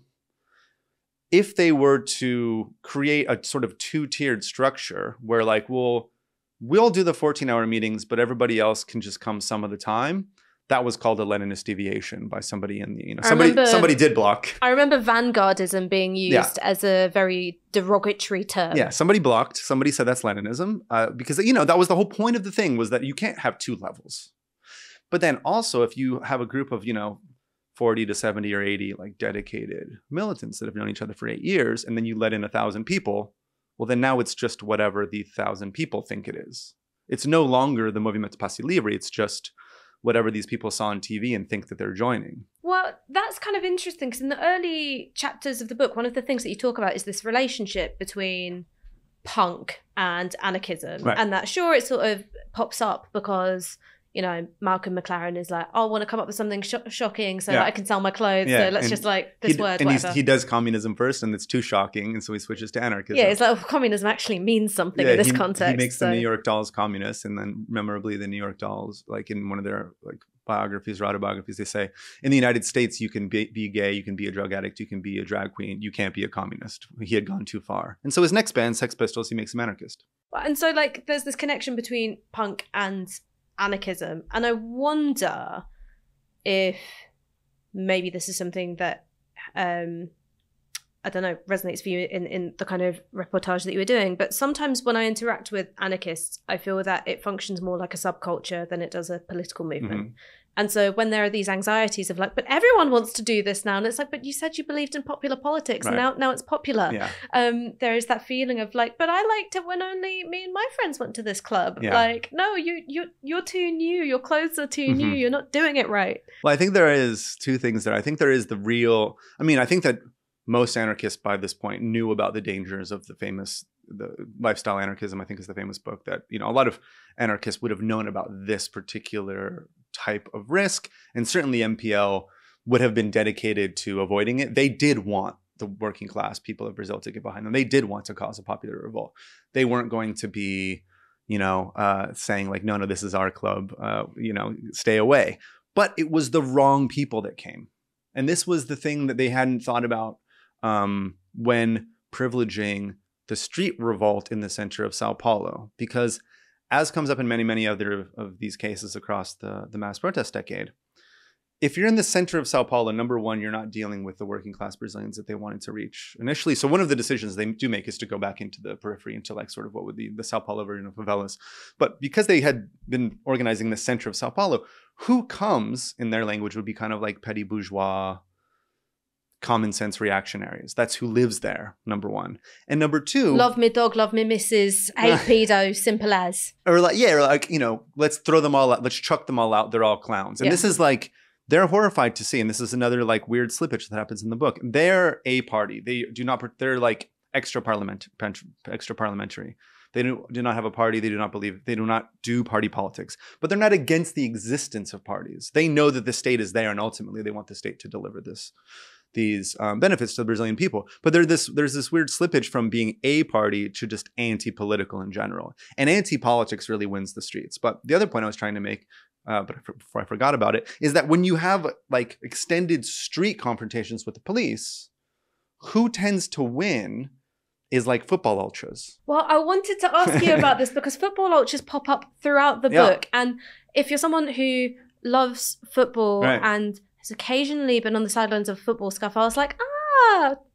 if they were to create a sort of two-tiered structure where like, well, we'll do the 14-hour meetings, but everybody else can just come some of the time, that was called a Leninist deviation by somebody in the, you know, somebody did block. I remember vanguardism being used as a very derogatory term. Yeah, somebody blocked. Somebody said that's Leninism because, you know, that was the whole point of the thing, was that you can't have two levels. But then also if you have a group of, you know, 40 to 70 or 80 like dedicated militants that have known each other for 8 years, and then you let in 1,000 people, well, then now it's just whatever the 1,000 people think it is. It's no longer the Movimento Passe Livre. It's just whatever these people saw on TV and think that they're joining. Well, that's kind of interesting, because in the early chapters of the book, one of the things that you talk about is this relationship between punk and anarchism. Right. And that, sure, it sort of pops up because, you know, Malcolm McLaren is like, oh, I want to come up with something shocking so that I can sell my clothes. Yeah. So let's he does communism first, and it's too shocking. And so he switches to anarchism. Yeah, it's like, well, communism actually means something in this context. He makes the New York Dolls communists. And then memorably, the New York Dolls, like in one of their like biographies or autobiographies, they say, in the United States, you can be gay, you can be a drug addict, you can be a drag queen, you can't be a communist. He had gone too far. And so his next band, Sex Pistols, he makes them anarchist. And so like there's this connection between punk and anarchism, and I wonder if maybe this is something that I don't know, resonates for you in the kind of reportage that you were doing. But sometimes when I interact with anarchists, I feel that it functions more like a subculture than it does a political movement. Mm-hmm. And so when there are these anxieties of like, but everyone wants to do this now. And it's like, but you said you believed in popular politics right. and now it's popular. Yeah. There is that feeling of like, but I liked it when only me and my friends went to this club. Yeah. Like, no, you're too new. Your clothes are too mm-hmm. new. You're not doing it right. Well, I think there is two things there. I think there is the real, I mean, I think that most anarchists by this point knew about the dangers of the famous Lifestyle Anarchism, I think, is the famous book that, you know, a lot of anarchists would have known about this particular type of risk. And certainly MPL would have been dedicated to avoiding it. They did want the working class people of Brazil to get behind them. They did want to cause a popular revolt. They weren't going to be, you know, saying like, no, this is our club, you know, stay away. But it was the wrong people that came. And this was the thing that they hadn't thought about when privileging the street revolt in the center of Sao Paulo, because as comes up in many, many other of these cases across the mass protest decade, if you're in the center of Sao Paulo, number one, you're not dealing with the working class Brazilians that they wanted to reach initially. So one of the decisions they do make is to go back into the periphery, into like sort of what would be the Sao Paulo version of favelas. But because they had been organizing the center of Sao Paulo, who comes, in their language, would be kind of like petty bourgeois, common sense reactionaries. That's who lives there, number one. And number two, love me dog, love me missus, hey pedo, simple as. Or like, yeah, or like, you know, let's throw them all out. Let's chuck them all out. They're all clowns. And yeah. This is like, they're horrified to see. And this is another like weird slippage that happens in the book. They're a party. They do not, they're like extra parliamentary. They do not have a party. They do not believe, they do not do party politics, but they're not against the existence of parties. They know that the state is there and ultimately they want the state to deliver these benefits to the Brazilian people. But there's this weird slippage from being a party to just anti-political in general. And anti-politics really wins the streets. But the other point I was trying to make, but before I forgot about it, is that when you have like extended street confrontations with the police, who tends to win is like football ultras. Well, I wanted to ask you about this because football ultras pop up throughout the yeah. book. And if you're someone who loves football right. and occasionally been on the sidelines of football scuff, I was like,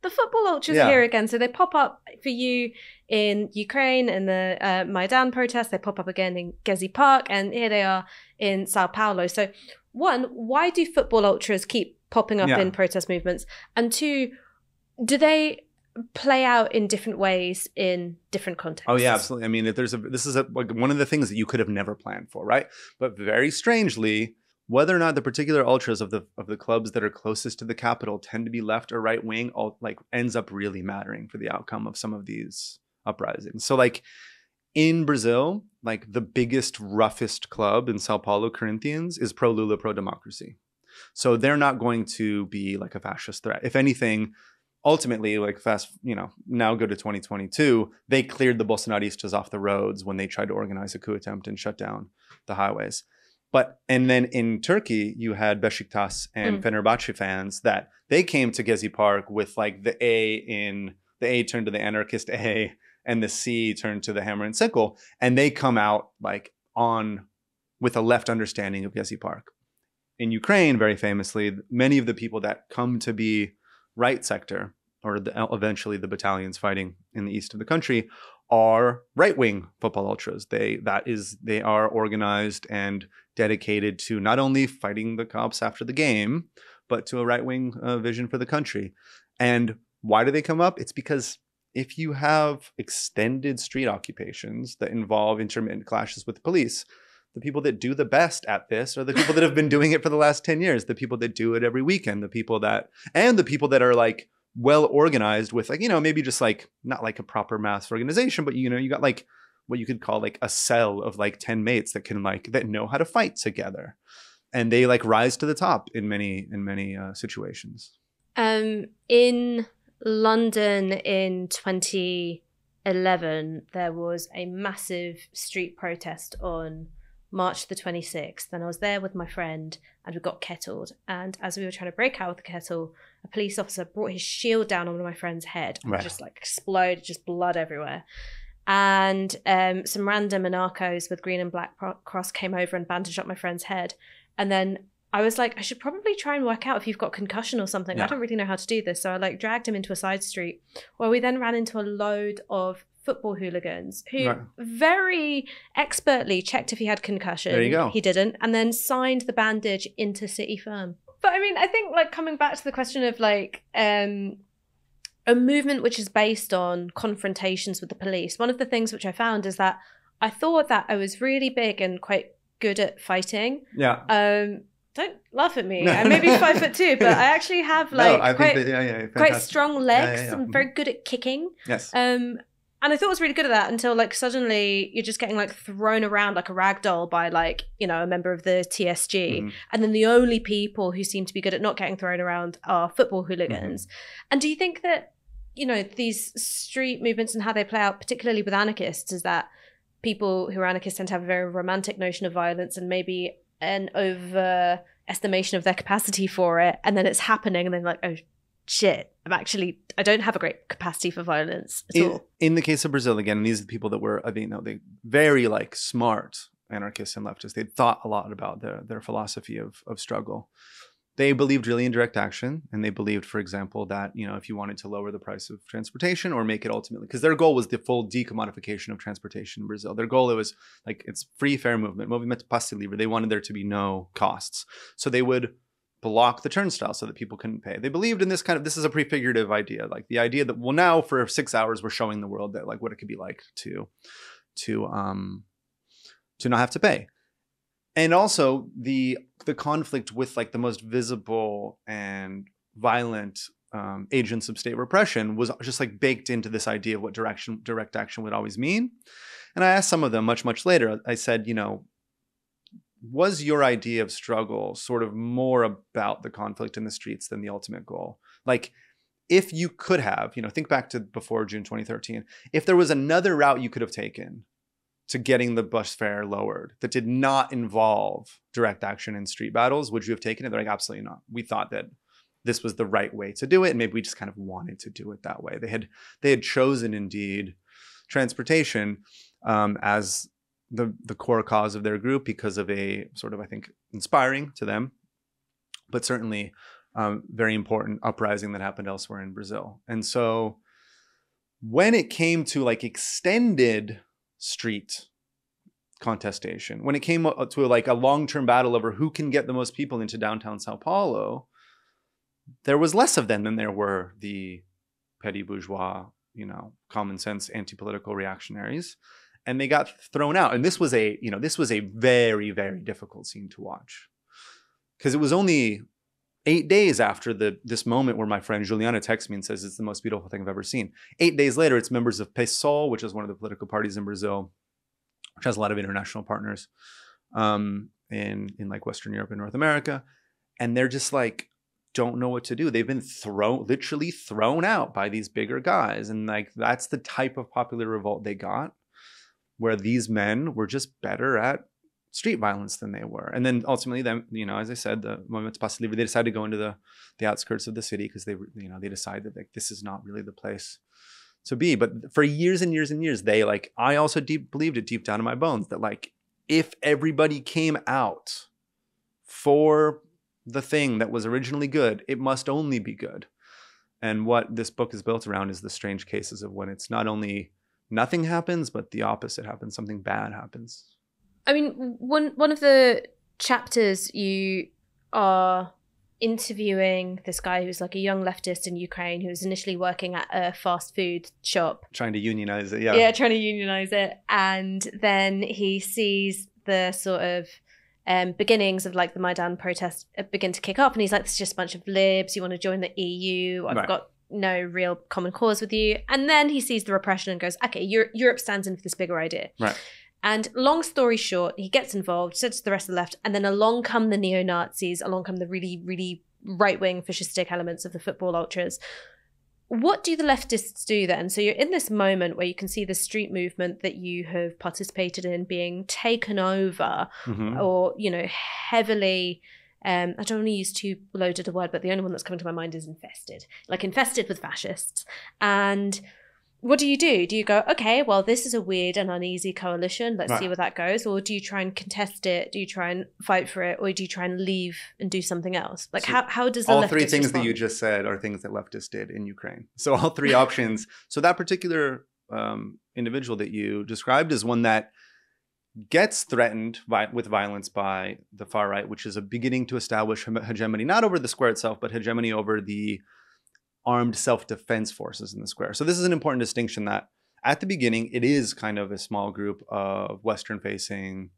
the football ultras yeah. are here again. So they pop up for you in Ukraine in the Maidan protests. They pop up again in Gezi Park, and here they are in Sao Paulo. So one, why do football ultras keep popping up yeah. in protest movements? And two, do they play out in different ways in different contexts? Oh yeah, absolutely. I mean, if there's like one of the things that you could have never planned for, right? But very strangely, whether or not the particular ultras of the clubs that are closest to the capital tend to be left or right wing, all like ends up really mattering for the outcome of some of these uprisings. So like in Brazil, like the biggest, roughest club in Sao Paulo, Corinthians, is pro Lula, pro democracy. So they're not going to be like a fascist threat. If anything, ultimately, like now go to 2022, they cleared the Bolsonaristas off the roads when they tried to organize a coup attempt and shut down the highways. But, and then in Turkey, you had Beşiktaş and Fenerbahçe fans that they came to Gezi Park with like the A turned to the anarchist A and the C turned to the hammer and sickle. And they come out like with a left understanding of Gezi Park. In Ukraine, very famously, many of the people that come to be right sector or eventually the battalions fighting in the east of the country are right-wing football ultras. They are organized and dedicated to not only fighting the cops after the game, but to a right-wing vision for the country. And why do they come up? It's because if you have extended street occupations that involve intermittent clashes with the police, the people that do the best at this are the people that have been doing it for the last 10 years, the people that do it every weekend, the people that are like well organized with like, you know, maybe just like not like a proper mass organization, but you know, you got like what you could call like a cell of like 10 mates that can like that know how to fight together, and they like rise to the top in many situations. In London in 2011 there was a massive street protest on March the 26th, and I was there with my friend and we got kettled. And as we were trying to break out of the kettle, a police officer brought his shield down on one of my friend's head and right. just like exploded, just blood everywhere. And some random anarchos with green and black cross came over and bandaged up my friend's head. And then I was like, I should probably try and work out if you've got concussion or something. Yeah. I don't really know how to do this. So I like dragged him into a side street where we then ran into a load of football hooligans who very expertly checked if he had concussion. There you go. He didn't, and then signed the bandage into City Firm. But I mean, I think like coming back to the question of like a movement which is based on confrontations with the police, one of the things which I found is that I thought that I was really big and quite good at fighting. Yeah. Don't laugh at me. I'm maybe 5'2", but I actually have like quite strong legs. I'm very good at kicking. Yes. And I thought I was really good at that until like suddenly you're just getting like thrown around like a rag doll by like, you know, a member of the TSG. Mm-hmm. And then the only people who seem to be good at not getting thrown around are football hooligans. Mm-hmm. And do you think that, you know, these street movements and how they play out, particularly with anarchists, is that people who are anarchists tend to have a very romantic notion of violence and maybe an overestimation of their capacity for it, and then it's happening and then like, oh shit, I don't have a great capacity for violence at all. In the case of Brazil, again, and these are the people that were, you know, they very like smart anarchists and leftists. They thought a lot about their philosophy of struggle. They believed really in direct action, and they believed, for example, that, you know, if you wanted to lower the price of transportation or make it ultimately, because their goal was the full decommodification of transportation in Brazil. Their goal, it was like, it's free, fair movement, Movimento Passe Livre. They wanted there to be no costs. So they would block the turnstile so that people couldn't pay. They believed in this kind of, this is a prefigurative idea, like the idea that, well, now for 6 hours, we're showing the world that like what it could be like to not have to pay. And also the conflict with like the most visible and violent agents of state repression was just like baked into this idea of what direct action would always mean. And I asked some of them much later, I said, you know, was your idea of struggle sort of more about the conflict in the streets than the ultimate goal? Like, if you could have, you know, think back to before June 2013, if there was another route you could have taken to getting the bus fare lowered that did not involve direct action in street battles, would you have taken it? They're like, absolutely not. We thought that this was the right way to do it, and maybe we just kind of wanted to do it that way. They had chosen indeed transportation as the core cause of their group because of a sort of, I think, inspiring to them, but certainly very important uprising that happened elsewhere in Brazil. And so when it came to like extended street contestation, when it came to like a long-term battle over who can get the most people into downtown Sao Paulo, there was less of them than there were the petty bourgeois, you know, common sense anti-political reactionaries, and they got thrown out. And this was a, you know, this was a very, very difficult scene to watch, because it was only 8 days after this moment where my friend Juliana texts me and says it's the most beautiful thing I've ever seen. 8 days later, it's members of PSOL, which is one of the political parties in Brazil, which has a lot of international partners in like Western Europe and North America. And they're just like, don't know what to do. They've been literally thrown out by these bigger guys. And like, that's the type of popular revolt they got, where these men were just better at street violence than they were. And then ultimately, them, you know, as I said, the Movimento Passe Livre, they decided to go into the outskirts of the city because they, you know, they decided that like, this is not really the place to be. But for years and years and years, they like, I also believed it deep down in my bones that like, if everybody came out for the thing that was originally good, it must only be good. And what this book is built around is the strange cases of when it's not only nothing happens, but the opposite happens, something bad happens. I mean, one of the chapters, you are interviewing this guy who's like a young leftist in Ukraine who was initially working at a fast food shop. Trying to unionize it, yeah. Yeah, trying to unionize it. And then he sees the sort of beginnings of like the Maidan protests begin to kick up. And he's like, it's just a bunch of libs. You want to join the EU? I've got no real common cause with you. And then he sees the repression and goes, okay, Europe stands in for this bigger idea. Right. And long story short, he gets involved, says to the rest of the left, and then along come the neo-Nazis, along come the really, really right-wing fascistic elements of the football ultras. What do the leftists do then? So you're in this moment where you can see the street movement that you have participated in being taken over, mm-hmm. or, you know, heavily... I don't want to use too loaded a word, but the only one that's coming to my mind is infested. Like infested with fascists. And... what do? Do you go, okay, well, this is a weird and uneasy coalition. Let's see where that goes. Or do you try and contest it? Do you try and fight for it? Or do you try and leave and do something else? Like, so how does the leftist respond? All three things that you just said are things that leftists did in Ukraine. So all three options. So that particular individual that you described as one that gets threatened with violence by the far right, which is beginning to establish hegemony, not over the square itself, but hegemony over the armed self-defense forces in the square. So this is an important distinction that at the beginning, it is kind of a small group of Western-facing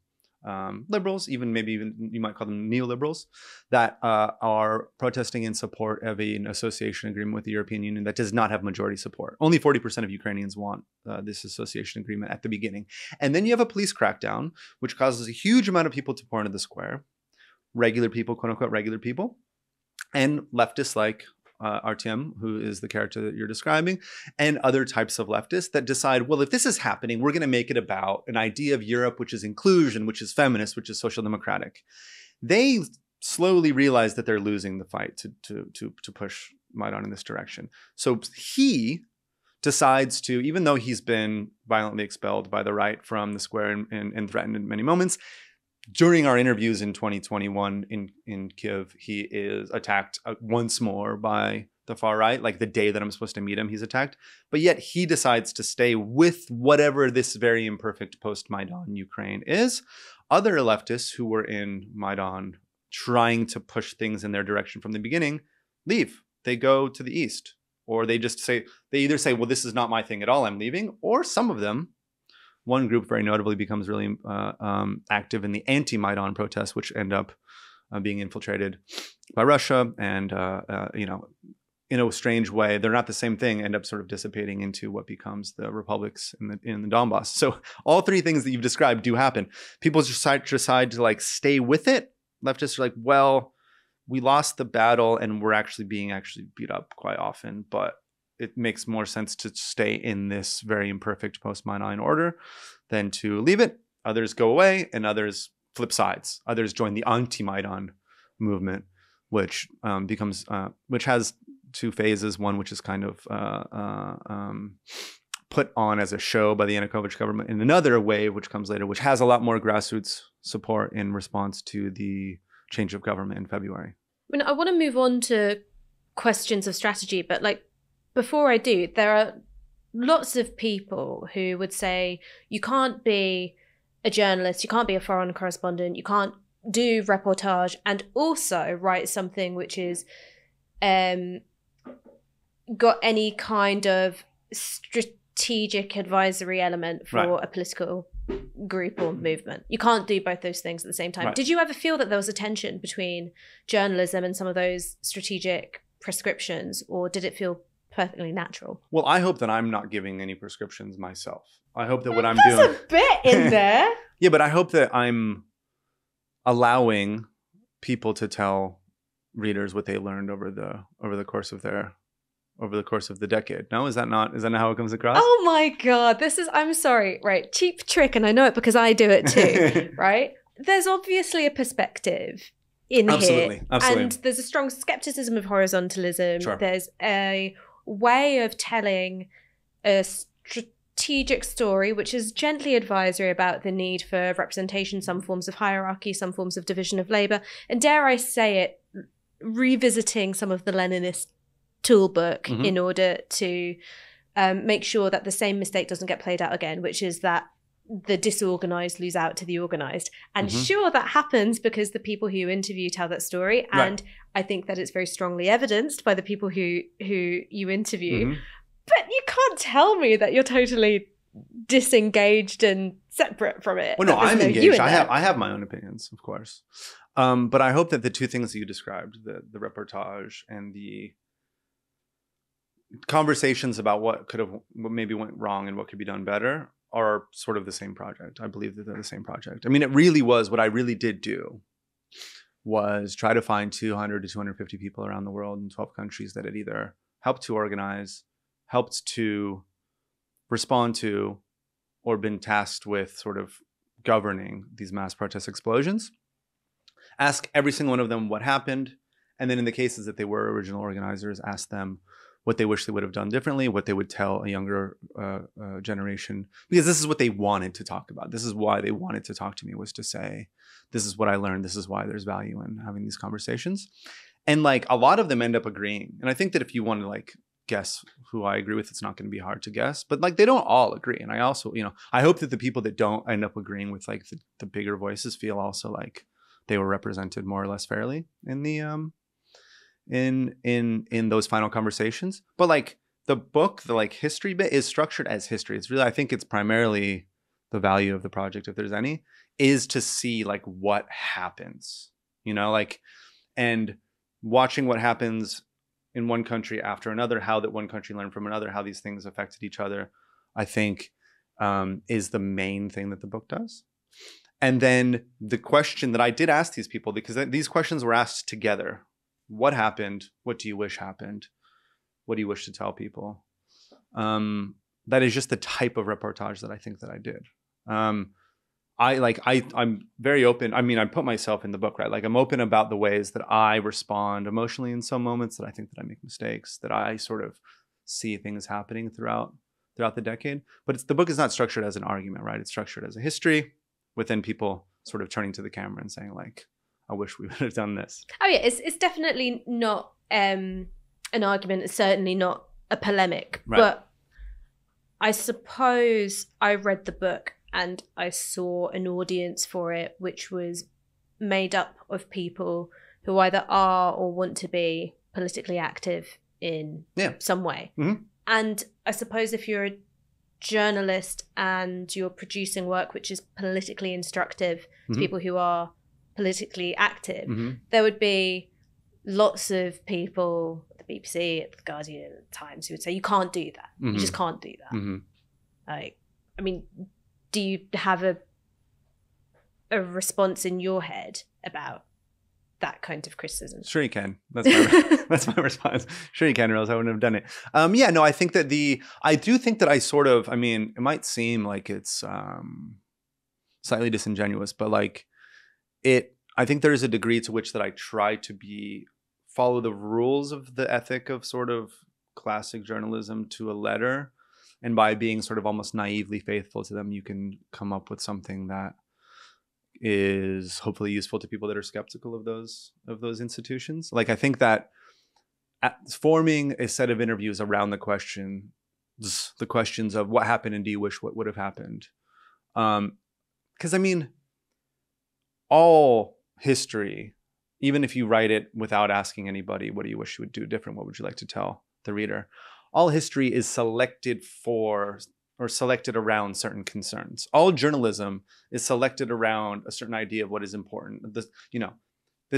liberals, maybe you might call them neoliberals, that are protesting in support of an association agreement with the European Union that does not have majority support. Only 40% of Ukrainians want this association agreement at the beginning. And then you have a police crackdown, which causes a huge amount of people to pour into the square, regular people, quote unquote regular people, and leftists like RTM, who is the character that you're describing, and other types of leftists that decide, well, if this is happening, we're going to make it about an idea of Europe, which is inclusion, which is feminist, which is social democratic. They slowly realize that they're losing the fight to push Maidan in this direction. So he decides to, even though he's been violently expelled by the right from the square and threatened in many moments, during our interviews in 2021 in Kiev, he is attacked once more by the far right. Like the day that I'm supposed to meet him, he's attacked. But yet he decides to stay with whatever this very imperfect post-Maidan Ukraine is. Other leftists who were in Maidan trying to push things in their direction from the beginning leave. They go to the east, or they just say, they either say, well, this is not my thing at all, I'm leaving, or some of them, one group very notably becomes really active in the anti-Maidan protests, which end up being infiltrated by Russia. And, you know, in a strange way, they're not the same thing, end up sort of dissipating into what becomes the republics in the Donbass. So all three things that you've described do happen. People just decide to like stay with it. Leftists are like, well, we lost the battle and we're actually being beat up quite often, but it makes more sense to stay in this very imperfect post-Maidan order than to leave it. Others go away and others flip sides. Others join the anti-Maidan movement, which becomes, which has two phases. One, which is kind of put on as a show by the Yanukovych government, and another wave, which comes later, which has a lot more grassroots support in response to the change of government in February. I mean, I want to move on to questions of strategy, but like, before I do, there are lots of people who would say you can't be a journalist, you can't be a foreign correspondent, you can't do reportage and also write something which is got any kind of strategic advisory element for a political group or movement. You can't do both those things at the same time. Did you ever feel that there was a tension between journalism and some of those strategic prescriptions, or did it feel perfectly natural? Well, I hope that I'm not giving any prescriptions myself. I hope that what I'm doing... There's a bit in there. Yeah, but I hope that I'm allowing people to tell readers what they learned over the course of the decade. No, is that not how it comes across? Oh my God, this is, I'm sorry, right? Cheap trick, and I know it because I do it too, right? There's obviously a perspective in here. Absolutely. And there's a strong skepticism of horizontalism. Sure. There's a way of telling a strategic story which is gently advisory about the need for representation, some forms of hierarchy, some forms of division of labor, and dare I say it, revisiting some of the Leninist toolbook in order to make sure that the same mistake doesn't get played out again, which is that the disorganized lose out to the organized. And sure, that happens because the people who you interview tell that story. And I think that it's very strongly evidenced by the people who you interview. But you can't tell me that you're totally disengaged and separate from it. Well, no, I'm engaged. I have my own opinions, of course. But I hope that the two things that you described, the reportage and the conversations about what maybe went wrong and what could be done better, are sort of the same project. I believe that they're the same project. I mean, it really was, what I really did do was try to find 200 to 250 people around the world in 12 countries that had either helped to organize, helped to respond to, or been tasked with sort of governing these mass protest explosions. Ask every single one of them what happened. And then in the cases that they were original organizers, ask them what they wish they would have done differently, what they would tell a younger generation, because this is what they wanted to talk about. This is why they wanted to talk to me, was to say, this is what I learned. This is why there's value in having these conversations. And like a lot of them end up agreeing. And I think that if you want to like guess who I agree with. It's not going to be hard to guess, but like they don't all agree. And I also, you know, I hope that the people that don't end up agreeing with like the bigger voices feel also like they were represented more or less fairly in the in those final conversations. But like the book, the like history bit is structured as history. It's really, I think it's primarily the value of the project, if there's any, is to see like what happens, you know, like, and watching what happens in one country after another, how that one country learned from another, how these things affected each other, I think is the main thing that the book does. And then the question that I did ask these people, because these questions were asked together. What happened? What do you wish happened? What do you wish to tell people? That is just the type of reportage that I think that I did. I'm very open. I mean, I put myself in the book, right? Like I'm open about the ways that I respond emotionally in some moments, that I think that I make mistakes, that I sort of see things happening throughout the decade. But the book is not structured as an argument, right? It's structured as a history within people sort of turning to the camera and saying like, I wish we would have done this. Oh yeah, it's definitely not an argument. It's certainly not a polemic, right. But I suppose I read the book and I saw an audience for it, which was made up of people who either are or want to be politically active in some way. Mm-hmm. And I suppose if you're a journalist and you're producing work which is politically instructive to people who are politically active, there would be lots of people at the BBC, at the Guardian, at the Times, who would say, you can't do that. You just can't do that. Like, I mean... do you have a response in your head about that kind of criticism? Sure you can. That's my, that's my response. Sure you can, or else I wouldn't have done it. Yeah, no, I think that I do think that I sort of, I mean, it might seem like it's slightly disingenuous, but like I think there is a degree to which that I try to follow the rules of the ethic of sort of classic journalism to a letter. And by being sort of almost naively faithful to them, you can come up with something that is hopefully useful to people that are skeptical of those institutions. Like I think that forming a set of interviews around the questions of what happened and do you wish what would have happened? Because I mean, all history, even if you write it without asking anybody, what do you wish you would do different? What would you like to tell the reader? All history is selected for or selected around certain concerns. All journalism is selected around a certain idea of what is important. This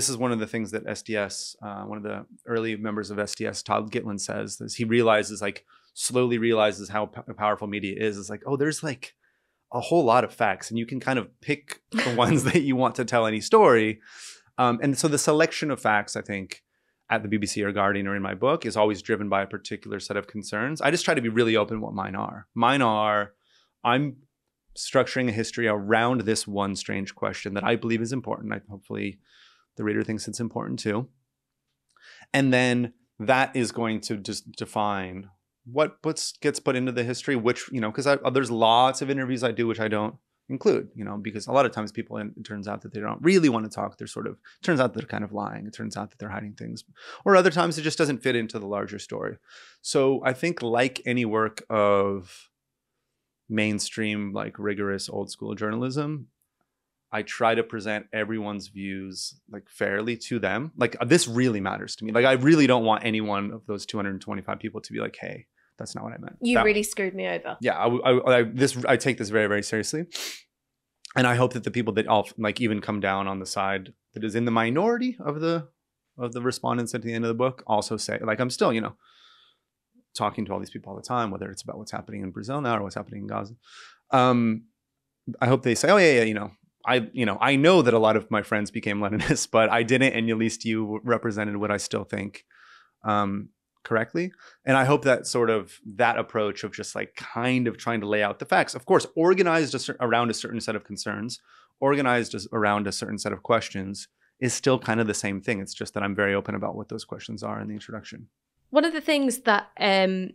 is one of the things that SDS, one of the early members of SDS, Todd Gitlin, says, is he realizes, like slowly realizes how powerful media is. It's like, oh, there's like a whole lot of facts and you can kind of pick the ones that you want to tell any story. And so the selection of facts, I think, at the BBC or Guardian or in my book is always driven by a particular set of concerns. I just try to be really open what mine are. Mine are, I'm structuring a history around this one strange question that I believe is important. Hopefully the reader thinks it's important too. And then that is going to just define what gets put into the history, which, you know, because there's lots of interviews I do which I don't include, you know, because a lot of times people, and it turns out that they don't really want to talk. They're sort of, it turns out they're kind of lying. It turns out that they're hiding things, or other times it just doesn't fit into the larger story. So I think like any work of mainstream, like rigorous old school journalism, I try to present everyone's views like fairly to them. Like this really matters to me. Like I really don't want any one of those 225 people to be like, hey, that's not what I meant. You really screwed me over. Yeah, I take this very, very seriously. And I hope that the people that all like even come down on the side that is in the minority of the respondents at the end of the book also say, like, I'm still, you know, talking to all these people all the time, whether it's about what's happening in Brazil now or what's happening in Gaza. I hope they say, oh yeah, you know, I know that a lot of my friends became Leninists, but I didn't, and at least you represented what I still think. Correctly. And I hope that sort of that approach of just like kind of trying to lay out the facts, of course, organized around a certain set of concerns, organized around a certain set of questions is still kind of the same thing. It's just that I'm very open about what those questions are in the introduction. One of the things that I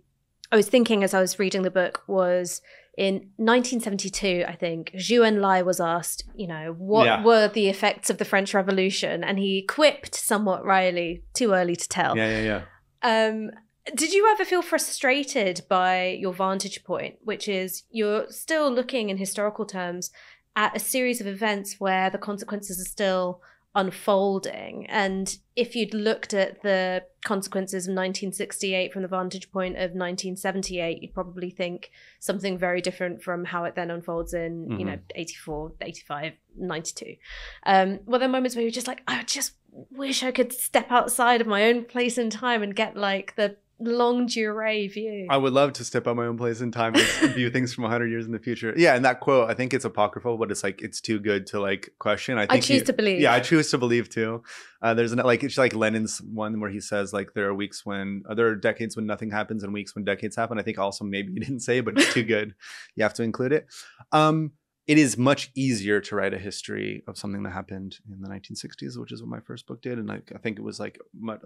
was thinking as I was reading the book was in 1972, I think, Zhu Enlai was asked, you know, what were the effects of the French Revolution? And he quipped somewhat wryly, too early to tell. Did you ever feel frustrated by your vantage point, which is you're still looking in historical terms at a series of events where the consequences are still unfolding? And if you'd looked at the consequences of 1968 from the vantage point of 1978, you'd probably think something very different from how it then unfolds in, you know, 84, 85, 92. Were there moments where you're just like, I just wish I could step outside of my own place in time and get like the long durée view? I would love to step out my own place in time and view things from 100 years in the future. Yeah, and that quote, I think it's apocryphal, but it's like, it's too good to like question. I think I choose to believe. Yeah, I choose to believe too. There's like, it's like Lenin's one where he says like, there are weeks when, there are decades when nothing happens and weeks when decades happen. I think also maybe he didn't say, but it's too good. You have to include it. It is much easier to write a history of something that happened in the 1960s, which is what my first book did. And I think it was like,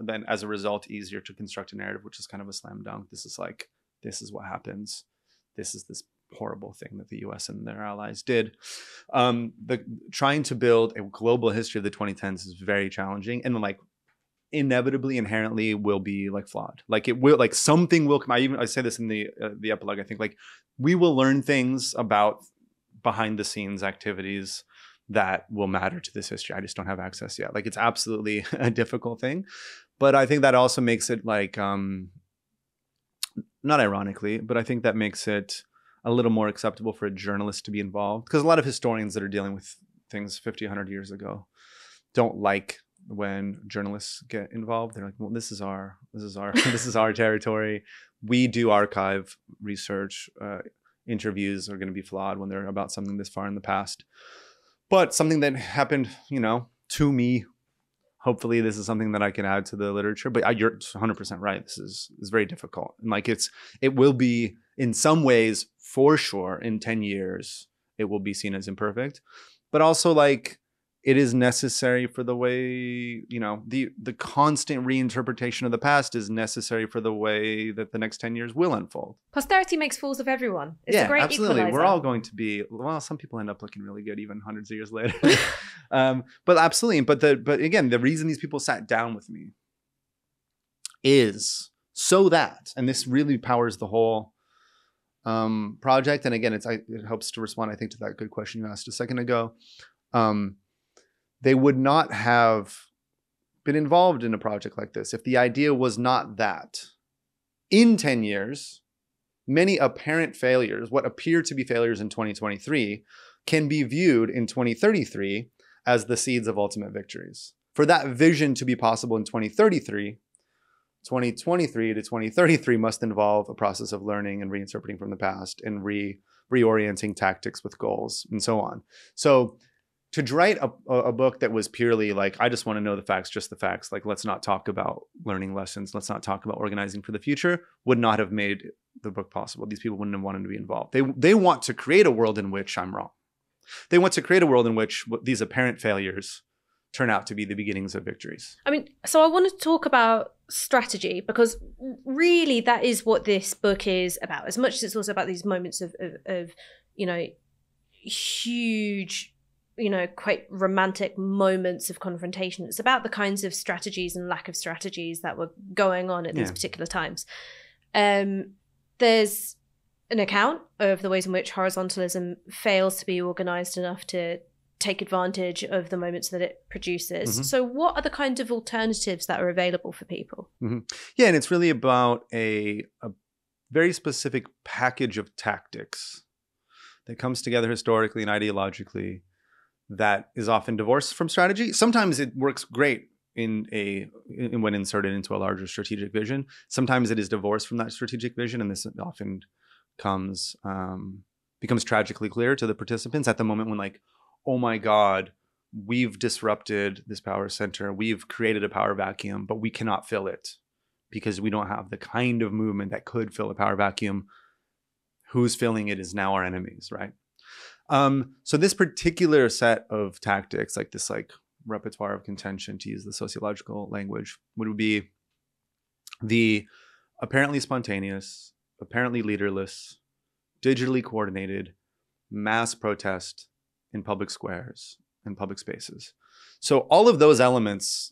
then as a result, easier to construct a narrative, which is kind of a slam dunk. This is like, this is what happens. This is this horrible thing that the US and their allies did. Trying to build a global history of the 2010s is very challenging. And like, inevitably, inherently will be like flawed. Like it will, like something will come. I say this in the epilogue, I think like, we will learn things about behind the scenes activities that will matter to this history. I just don't have access yet. Like it's absolutely a difficult thing, but I think that also makes it like, not ironically, but I think that makes it a little more acceptable for a journalist to be involved, because a lot of historians that are dealing with things 50, 100 years ago don't like when journalists get involved. They're like, well, this is our territory. We do archive research. Interviews are going to be flawed when they're about something this far in the past, but something that happened, you know, to me, hopefully this is something that I can add to the literature. But you're 100% right. This is very difficult. And like, it will be in some ways, for sure, in 10 years, it will be seen as imperfect, but also like, it is necessary for the way, you know, the constant reinterpretation of the past is necessary for the way that the next 10 years will unfold. Posterity makes fools of everyone. It's a great absolutely. Equalizer. We're all going to be, well, some people end up looking really good even hundreds of years later. But absolutely. But again, the reason these people sat down with me is so that, and this really powers the whole project. And again, it helps to respond, I think, to that good question you asked a second ago. They would not have been involved in a project like this if the idea was not that in 10 years, many apparent failures, what appear to be failures in 2023, can be viewed in 2033 as the seeds of ultimate victories. For that vision to be possible in 2033, 2023 to 2033 must involve a process of learning and reinterpreting from the past and reorienting tactics with goals and so on. So to write a book that was purely like, I just want to know the facts, just the facts. Like, let's not talk about learning lessons. Let's not talk about organizing for the future, would not have made the book possible. These people wouldn't have wanted to be involved. They want to create a world in which I'm wrong. They want to create a world in which these apparent failures turn out to be the beginnings of victories. I mean, so I want to talk about strategy, because really that is what this book is about. As much as it's also about these moments of you know, huge, you know, quite romantic moments of confrontation. It's about the kinds of strategies and lack of strategies that were going on at these particular times. There's an account of the ways in which horizontalism fails to be organized enough to take advantage of the moments that it produces. So what are the kind of alternatives that are available for people? Yeah, and it's really about a very specific package of tactics that comes together historically and ideologically that is often divorced from strategy. Sometimes it works great when inserted into a larger strategic vision. Sometimes it is divorced from that strategic vision, and this often becomes tragically clear to the participants at the moment when, like, oh my God, we've disrupted this power center. We've created a power vacuum, but we cannot fill it because we don't have the kind of movement that could fill a power vacuum. Who's filling it is now our enemies, right? So this particular set of tactics, like this like repertoire of contention, to use the sociological language, would be the apparently spontaneous, apparently leaderless, digitally coordinated mass protest in public squares and public spaces. So all of those elements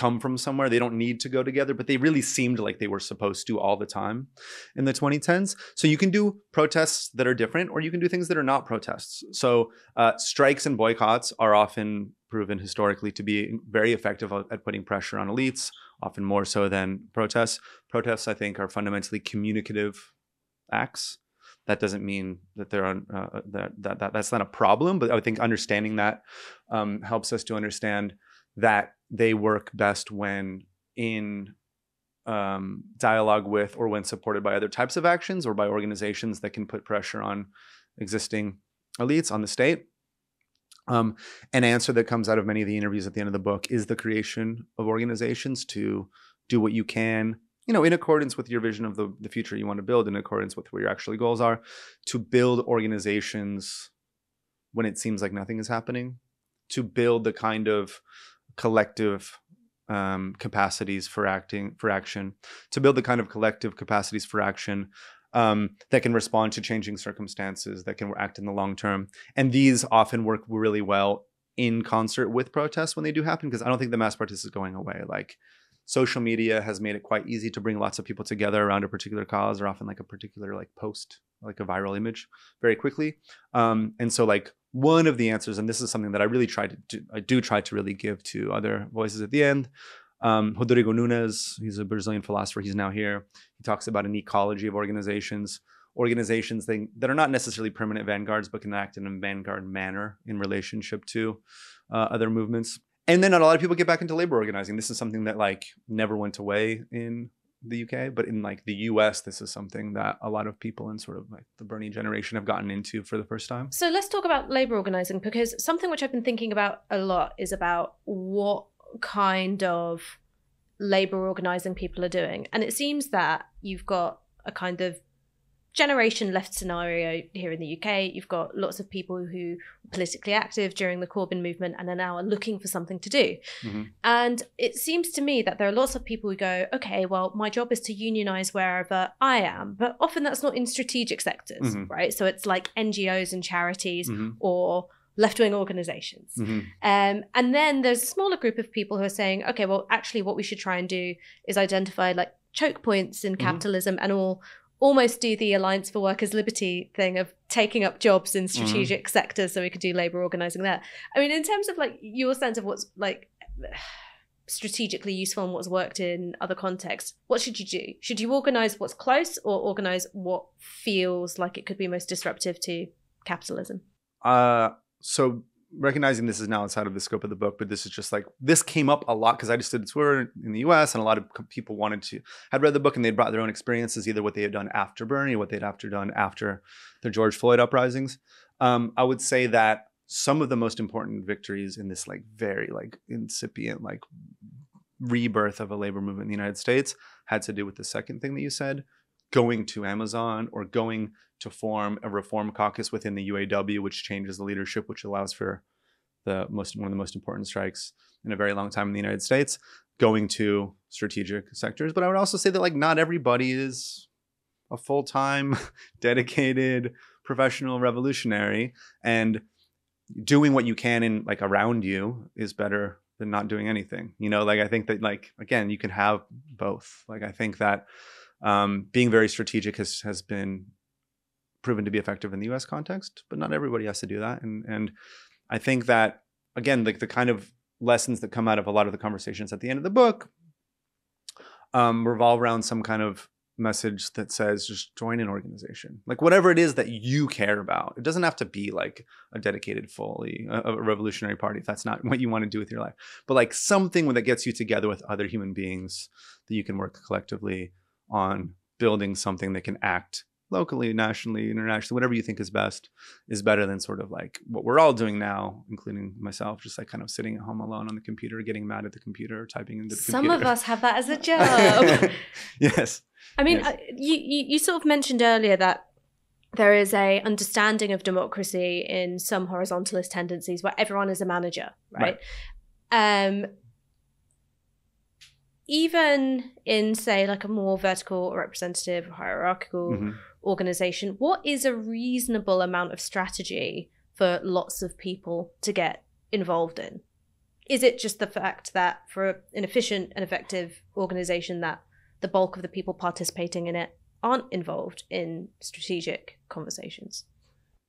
come from somewhere. They don't need to go together, but they really seemed like they were supposed to all the time in the 2010s. So you can do protests that are different, or you can do things that are not protests. So strikes and boycotts are often proven historically to be very effective at putting pressure on elites, often more so than protests. Protests, I think, are fundamentally communicative acts. That doesn't mean that they're on, that's not a problem, but I think understanding that helps us to understand that they work best when in dialogue with or when supported by other types of actions or by organizations that can put pressure on existing elites, on the state. An answer that comes out of many of the interviews at the end of the book is the creation of organizations to do what you can, you know, in accordance with your vision of the future you want to build, in accordance with where your actual goals are, to build organizations when it seems like nothing is happening, to build the kind of collective capacities for action, to build the kind of collective capacities for action that can respond to changing circumstances, that can act in the long term. And these often work really well in concert with protests when they do happen, because I don't think the mass protest is going away. Like, social media has made it quite easy to bring lots of people together around a particular cause, or often like a particular like post, like a viral image, very quickly. And so like one of the answers, and this is something that I really try to do, I do try to really give to other voices at the end. Rodrigo Nunes, he's a Brazilian philosopher, he's now here. He talks about an ecology of organizations that are not necessarily permanent vanguards, but can act in a vanguard manner in relationship to other movements. And then a lot of people get back into labor organizing. This is something that like never went away in the UK, but in like the US, this is something that a lot of people in sort of like the Bernie generation have gotten into for the first time. So let's talk about labor organizing, because something which I've been thinking about a lot is about what kind of labor organizing people are doing. And it seems that you've got a kind of generation left scenario here in the UK. You've got lots of people who were politically active during the Corbyn movement and are now looking for something to do. Mm-hmm. And it seems to me that there are lots of people who go, okay, well, my job is to unionize wherever I am, but often that's not in strategic sectors, mm-hmm. right? So it's like NGOs and charities, mm-hmm. or left-wing organizations. Mm-hmm. And then there's a smaller group of people who are saying, okay, well, actually what we should try and do is identify like choke points in mm-hmm. capitalism and almost do the Alliance for Workers' Liberty thing of taking up jobs in strategic mm-hmm. sectors so we could do labor organizing there. I mean, in terms of like your sense of what's like strategically useful and what's worked in other contexts, what should you do? Should you organize what's close or organize what feels like it could be most disruptive to capitalism? So recognizing this is now outside of the scope of the book, but this is just like, this came up a lot because I just did Twitter in the US, and a lot of people had read the book and they brought their own experiences, either what they had done after Bernie, what they'd done after the George Floyd uprisings. I would say that some of the most important victories in this like very like incipient like rebirth of a labor movement in the United States had to do with the second thing that you said, going to Amazon or going to form a reform caucus within the UAW, which changes the leadership, which allows for one of the most important strikes in a very long time in the United States, going to strategic sectors. But I would also say that like not everybody is a full-time dedicated professional revolutionary, and doing what you can in like around you is better than not doing anything. You know, like I think that like, again, you can have both. Like I think that being very strategic has been proven to be effective in the US context, but not everybody has to do that. And I think that, again, like the kind of lessons that come out of a lot of the conversations at the end of the book revolve around some kind of message that says, just join an organization. Like whatever it is that you care about, it doesn't have to be like a dedicated, fully a revolutionary party, if that's not what you want to do with your life, but like something that gets you together with other human beings that you can work collectively on building something that can act locally, nationally, internationally, whatever you think is best, is better than sort of like what we're all doing now, including myself, just like kind of sitting at home alone on the computer, getting mad at the computer, typing into the computer. Some of us have that as a job. Yes. I mean, yes. You sort of mentioned earlier that there is an understanding of democracy in some horizontalist tendencies where everyone is a manager, right? Even in, say, like a more vertical or representative or hierarchical mm-hmm. organization, what is a reasonable amount of strategy for lots of people to get involved in? Is it just the fact that for an efficient and effective organization that the bulk of the people participating in it aren't involved in strategic conversations?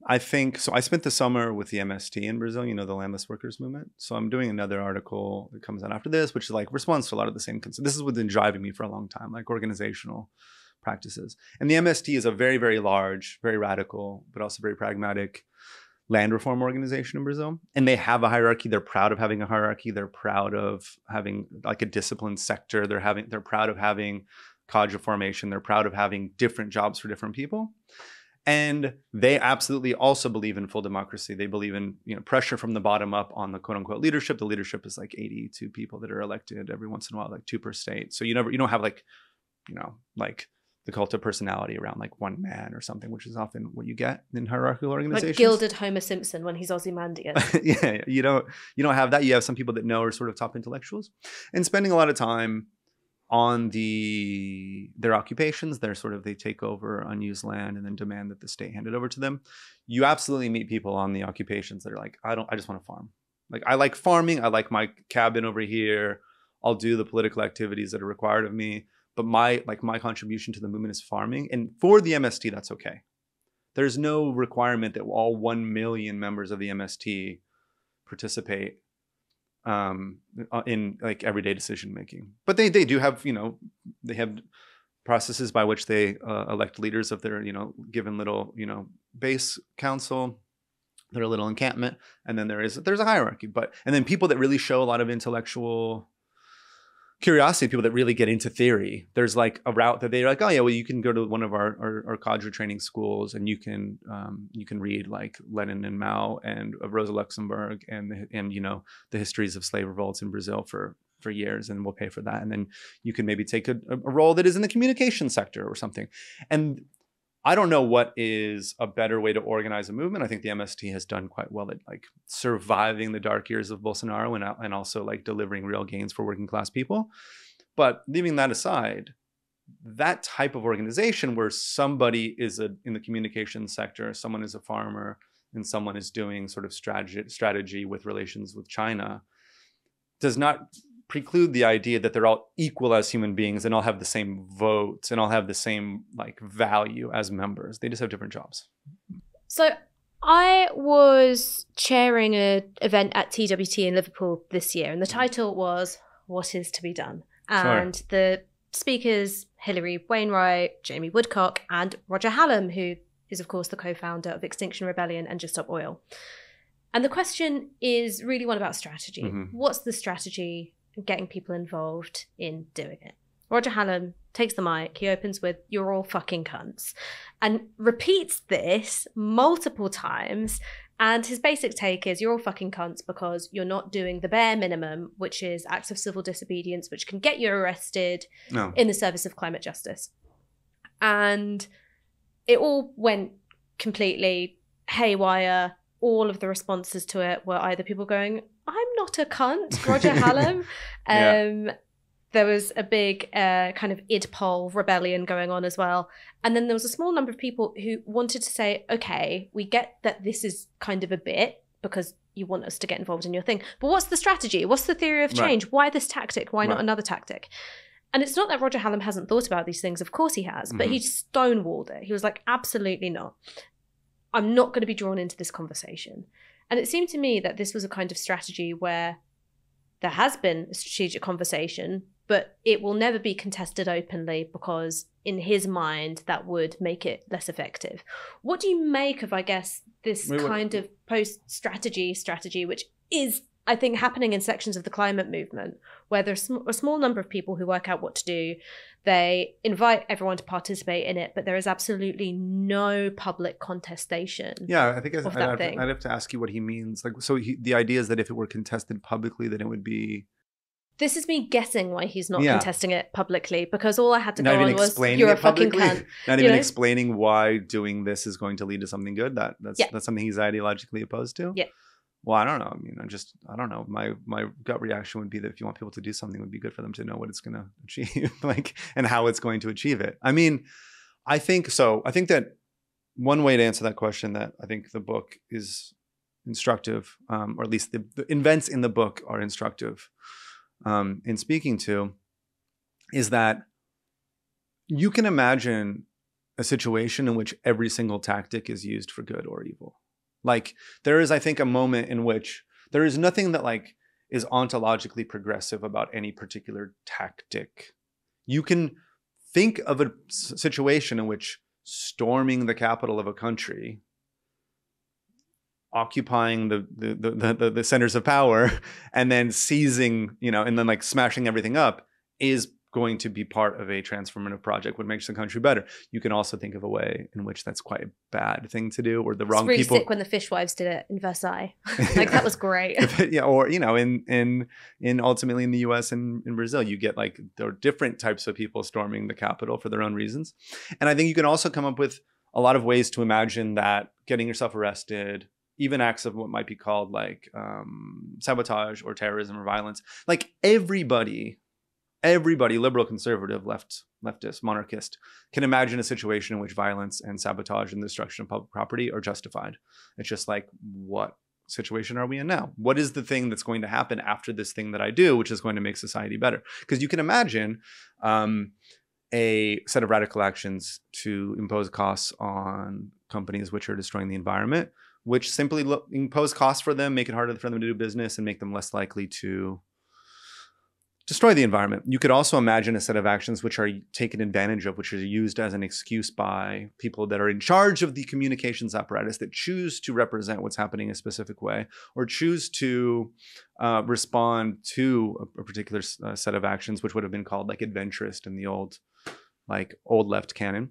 I think so. I spent the summer with the MST in Brazil, you know, the landless workers movement. So I'm doing another article that comes out after this, which is like responds to a lot of the same concerns. This is what's been driving me for a long time, like organizational practices. And the MST is a very, very large, very radical, but also very pragmatic land reform organization in Brazil. And they have a hierarchy. They're proud of having a hierarchy. They're proud of having like a disciplined sector. They're proud of having cadre formation. They're proud of having different jobs for different people. And they absolutely also believe in full democracy. They believe in, you know, pressure from the bottom up on the quote unquote leadership. The leadership is like 82 people that are elected every once in a while, like two per state. So you don't have like, you know, like the cult of personality around like one man or something, which is often what you get in hierarchical organizations. Like gilded Homer Simpson when he's Ozymandias. Yeah, you don't have that. You have some people that know are sort of top intellectuals, and spending a lot of time on their occupations. They're sort of, they take over unused land and then demand that the state hand it over to them. You absolutely meet people on the occupations that are like, I just want to farm. Like, I like farming. I like my cabin over here. I'll do the political activities that are required of me. But my contribution to the movement is farming. And for the MST, that's okay. There's no requirement that all 1 million members of the MST participate in like everyday decision making, but they do have, you know, they have processes by which they elect leaders of their, you know, given little, you know, base council, their little encampment, and then there's a hierarchy. But and then people that really show a lot of intellectual curiosity, people that really get into theory, there's like a route that they're like, oh yeah, well, you can go to one of our cadre training schools and you can read like Lenin and Mao and Rosa Luxemburg and you know, the histories of slave revolts in Brazil for years, and we'll pay for that. And then you can maybe take a role that is in the communication sector or something. And I don't know what is a better way to organize a movement. I think the MST has done quite well at like surviving the dark years of Bolsonaro and also like delivering real gains for working class people. But leaving that aside, that type of organization where somebody is in the communication sector, someone is a farmer, and someone is doing sort of strategy with relations with China, does not preclude the idea that they're all equal as human beings and all have the same votes and all have the same like value as members. They just have different jobs. So I was chairing an event at TWT in Liverpool this year, and the title was What Is to Be Done? And sure. The speakers, Hillary Wainwright, Jamie Woodcock, and Roger Hallam, who is of course the co-founder of Extinction Rebellion and Just Stop Oil. And the question is really one about strategy. Mm-hmm. What's the strategy? Getting people involved in doing it. Roger Hallam takes the mic. He opens with, "You're all fucking cunts," and repeats this multiple times. And his basic take is, "You're all fucking cunts because you're not doing the bare minimum, which is acts of civil disobedience, which can get you arrested in the service of climate justice." And it all went completely haywire. All of the responses to it were either people going, "I'm not a cunt, Roger Hallam." Yeah. There was a big kind of idpol rebellion going on as well. And then there was a small number of people who wanted to say, okay, we get that this is kind of a bit because you want us to get involved in your thing, but what's the strategy? What's the theory of change? Right. Why this tactic? Why not another tactic? And it's not that Roger Hallam hasn't thought about these things. Of course he has, but he stonewalled it. He was like, absolutely not. I'm not going to be drawn into this conversation. And it seemed to me that this was a kind of strategy where there has been a strategic conversation, but it will never be contested openly because in his mind, that would make it less effective. What do you make of, I guess, this kind of post-strategy strategy, which is, I think, happening in sections of the climate movement, where there's a small number of people who work out what to do. They invite everyone to participate in it, but there is absolutely no public contestation. Yeah, I think I'd have to ask you what he means. Like, so the idea is that if it were contested publicly, then it would be... This is me guessing why he's not contesting it publicly, because all I had to go on was, "You're a fucking cunt." Not even explaining why doing this is going to lead to something good. That's something he's ideologically opposed to. Yeah. Well, I don't know. I mean, I don't know. My gut reaction would be that if you want people to do something, it would be good for them to know what it's going to achieve, like, and how it's going to achieve it. I mean, I think that one way to answer that question that I think the book is instructive, or at least the events in the book are instructive in speaking to, is that you can imagine a situation in which every single tactic is used for good or evil. Like there is, I think, a moment in which there is nothing that like is ontologically progressive about any particular tactic. You can think of a situation in which storming the capital of a country, occupying the centers of power, and then seizing, you know, and then like smashing everything up is going to be part of a transformative project, what makes the country better. You can also think of a way in which that's quite a bad thing to do, or the wrong people. It's really sick when the fishwives did it in Versailles. Like that was great. Yeah, or you know, in ultimately in the US and in Brazil, you get like there are different types of people storming the capital for their own reasons. And I think you can also come up with a lot of ways to imagine that getting yourself arrested, even acts of what might be called like sabotage or terrorism or violence, like everybody, liberal, conservative, leftist, monarchist, can imagine a situation in which violence and sabotage and destruction of public property are justified. It's just like, what situation are we in now? What is the thing that's going to happen after this thing that I do, which is going to make society better? Because you can imagine a set of radical actions to impose costs on companies which are destroying the environment, which simply impose costs for them, make it harder for them to do business, and make them less likely to destroy the environment. You could also imagine a set of actions which are taken advantage of, which are used as an excuse by people that are in charge of the communications apparatus that choose to represent what's happening in a specific way, or choose to respond to a particular set of actions, which would have been called like adventurist in the old left canon,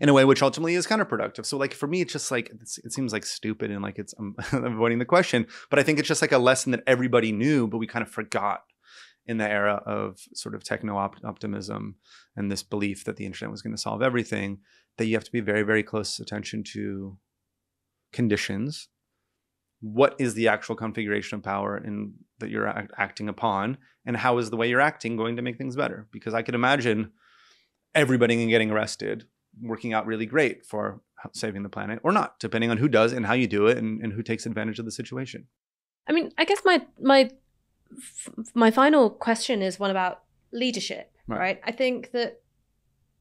in a way which ultimately is counterproductive. So like for me, it's just like, it seems like stupid and like I'm avoiding the question, but I think it's just like a lesson that everybody knew, but we kind of forgot in the era of sort of techno-optimism and this belief that the internet was going to solve everything, that you have to be very, very close attention to conditions. What is the actual configuration of power in, that you're acting upon? And how is the way you're acting going to make things better? Because I could imagine everybody getting arrested working out really great for saving the planet or not, depending on who does and how you do it and who takes advantage of the situation. I mean, I guess my final question is one about leadership, right? I think that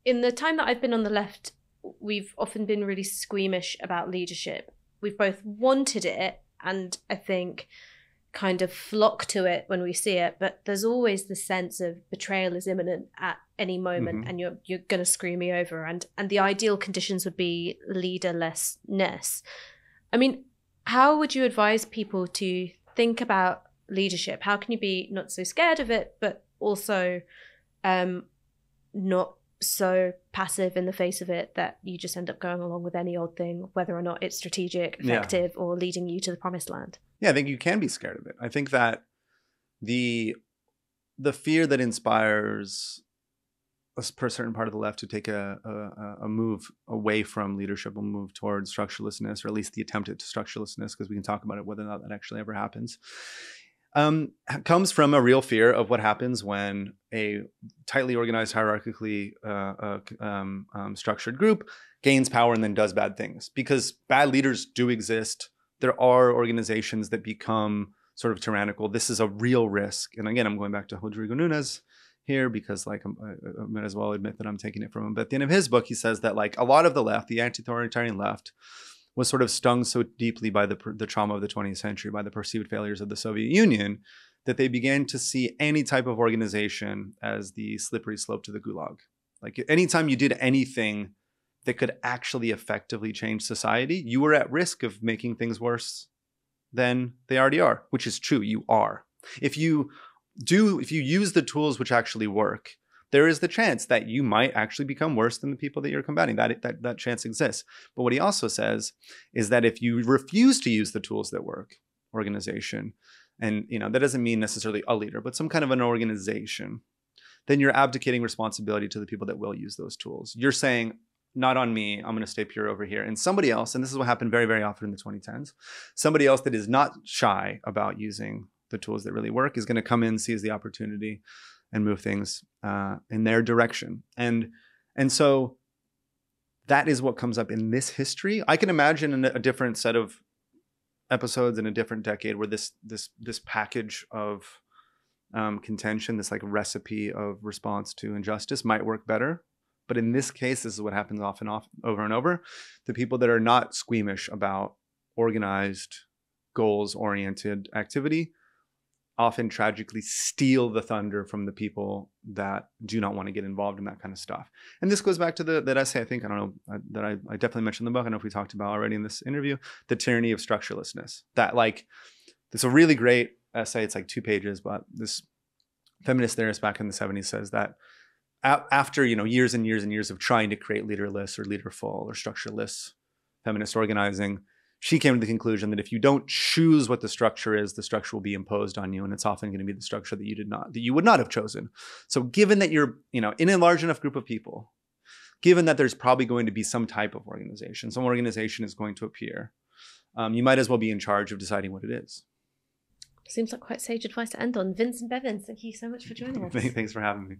in the time that I've been on the left, we've often been really squeamish about leadership. We've both wanted it and I think kind of flock to it when we see it, but there's always the sense of betrayal is imminent at any moment, and you're going to screw me over. And the ideal conditions would be leaderlessness. I mean, how would you advise people to think about leadership? How can you be not so scared of it, but also not so passive in the face of it that you just end up going along with any old thing, whether or not it's strategic, effective, or leading you to the promised land? Yeah, I think you can be scared of it. I think that the fear that inspires a certain part of the left to take a move away from leadership, a move towards structurelessness, or at least the attempt at structurelessness, because we can talk about it whether or not that actually ever happens, comes from a real fear of what happens when a tightly organized, hierarchically structured group gains power and then does bad things. Because bad leaders do exist. There are organizations that become sort of tyrannical. This is a real risk. And again, I'm going back to Rodrigo Nunes here because like I might as well admit that I'm taking it from him. But at the end of his book, he says that like a lot of the left, the anti-authoritarian left, was sort of stung so deeply by the trauma of the 20th century, by the perceived failures of the Soviet Union, that they began to see any type of organization as the slippery slope to the gulag. Like anytime you did anything that could actually effectively change society, you were at risk of making things worse than they already are, which is true, you are. If you use the tools which actually work, there is the chance that you might actually become worse than the people that you're combating. That chance exists. But what he also says is that if you refuse to use the tools that work, organization, and you know that doesn't mean necessarily a leader, but some kind of an organization, then you're abdicating responsibility to the people that will use those tools. You're saying, not on me, I'm gonna stay pure over here. And somebody else, and this is what happened very, very often in the 2010s, somebody else that is not shy about using the tools that really work is gonna come in, seize the opportunity, and move things in their direction. And so that is what comes up in this history. I can imagine a different set of episodes in a different decade where this package of contention, this like recipe of response to injustice might work better. But in this case, this is what happens over and over. The people that are not squeamish about organized, goals-oriented activity often tragically steal the thunder from the people that do not want to get involved in that kind of stuff. And this goes back to that essay, I think, I don't know, that I definitely mentioned in the book, I don't know if we talked about already in this interview, The Tyranny of Structurelessness. That like, it's a really great essay, it's like 2 pages, but this feminist theorist back in the 70s says that after, you know, years and years and years of trying to create leaderless or leaderful or structureless feminist organizing, she came to the conclusion that if you don't choose what the structure is, the structure will be imposed on you, and it's often going to be the structure that you would not have chosen. So given that you're, you know, in a large enough group of people, given that there's probably going to be some type of organization, some organization is going to appear, you might as well be in charge of deciding what it is. Seems like quite sage advice to end on. Vincent Bevins, thank you so much for joining us. Thanks for having me.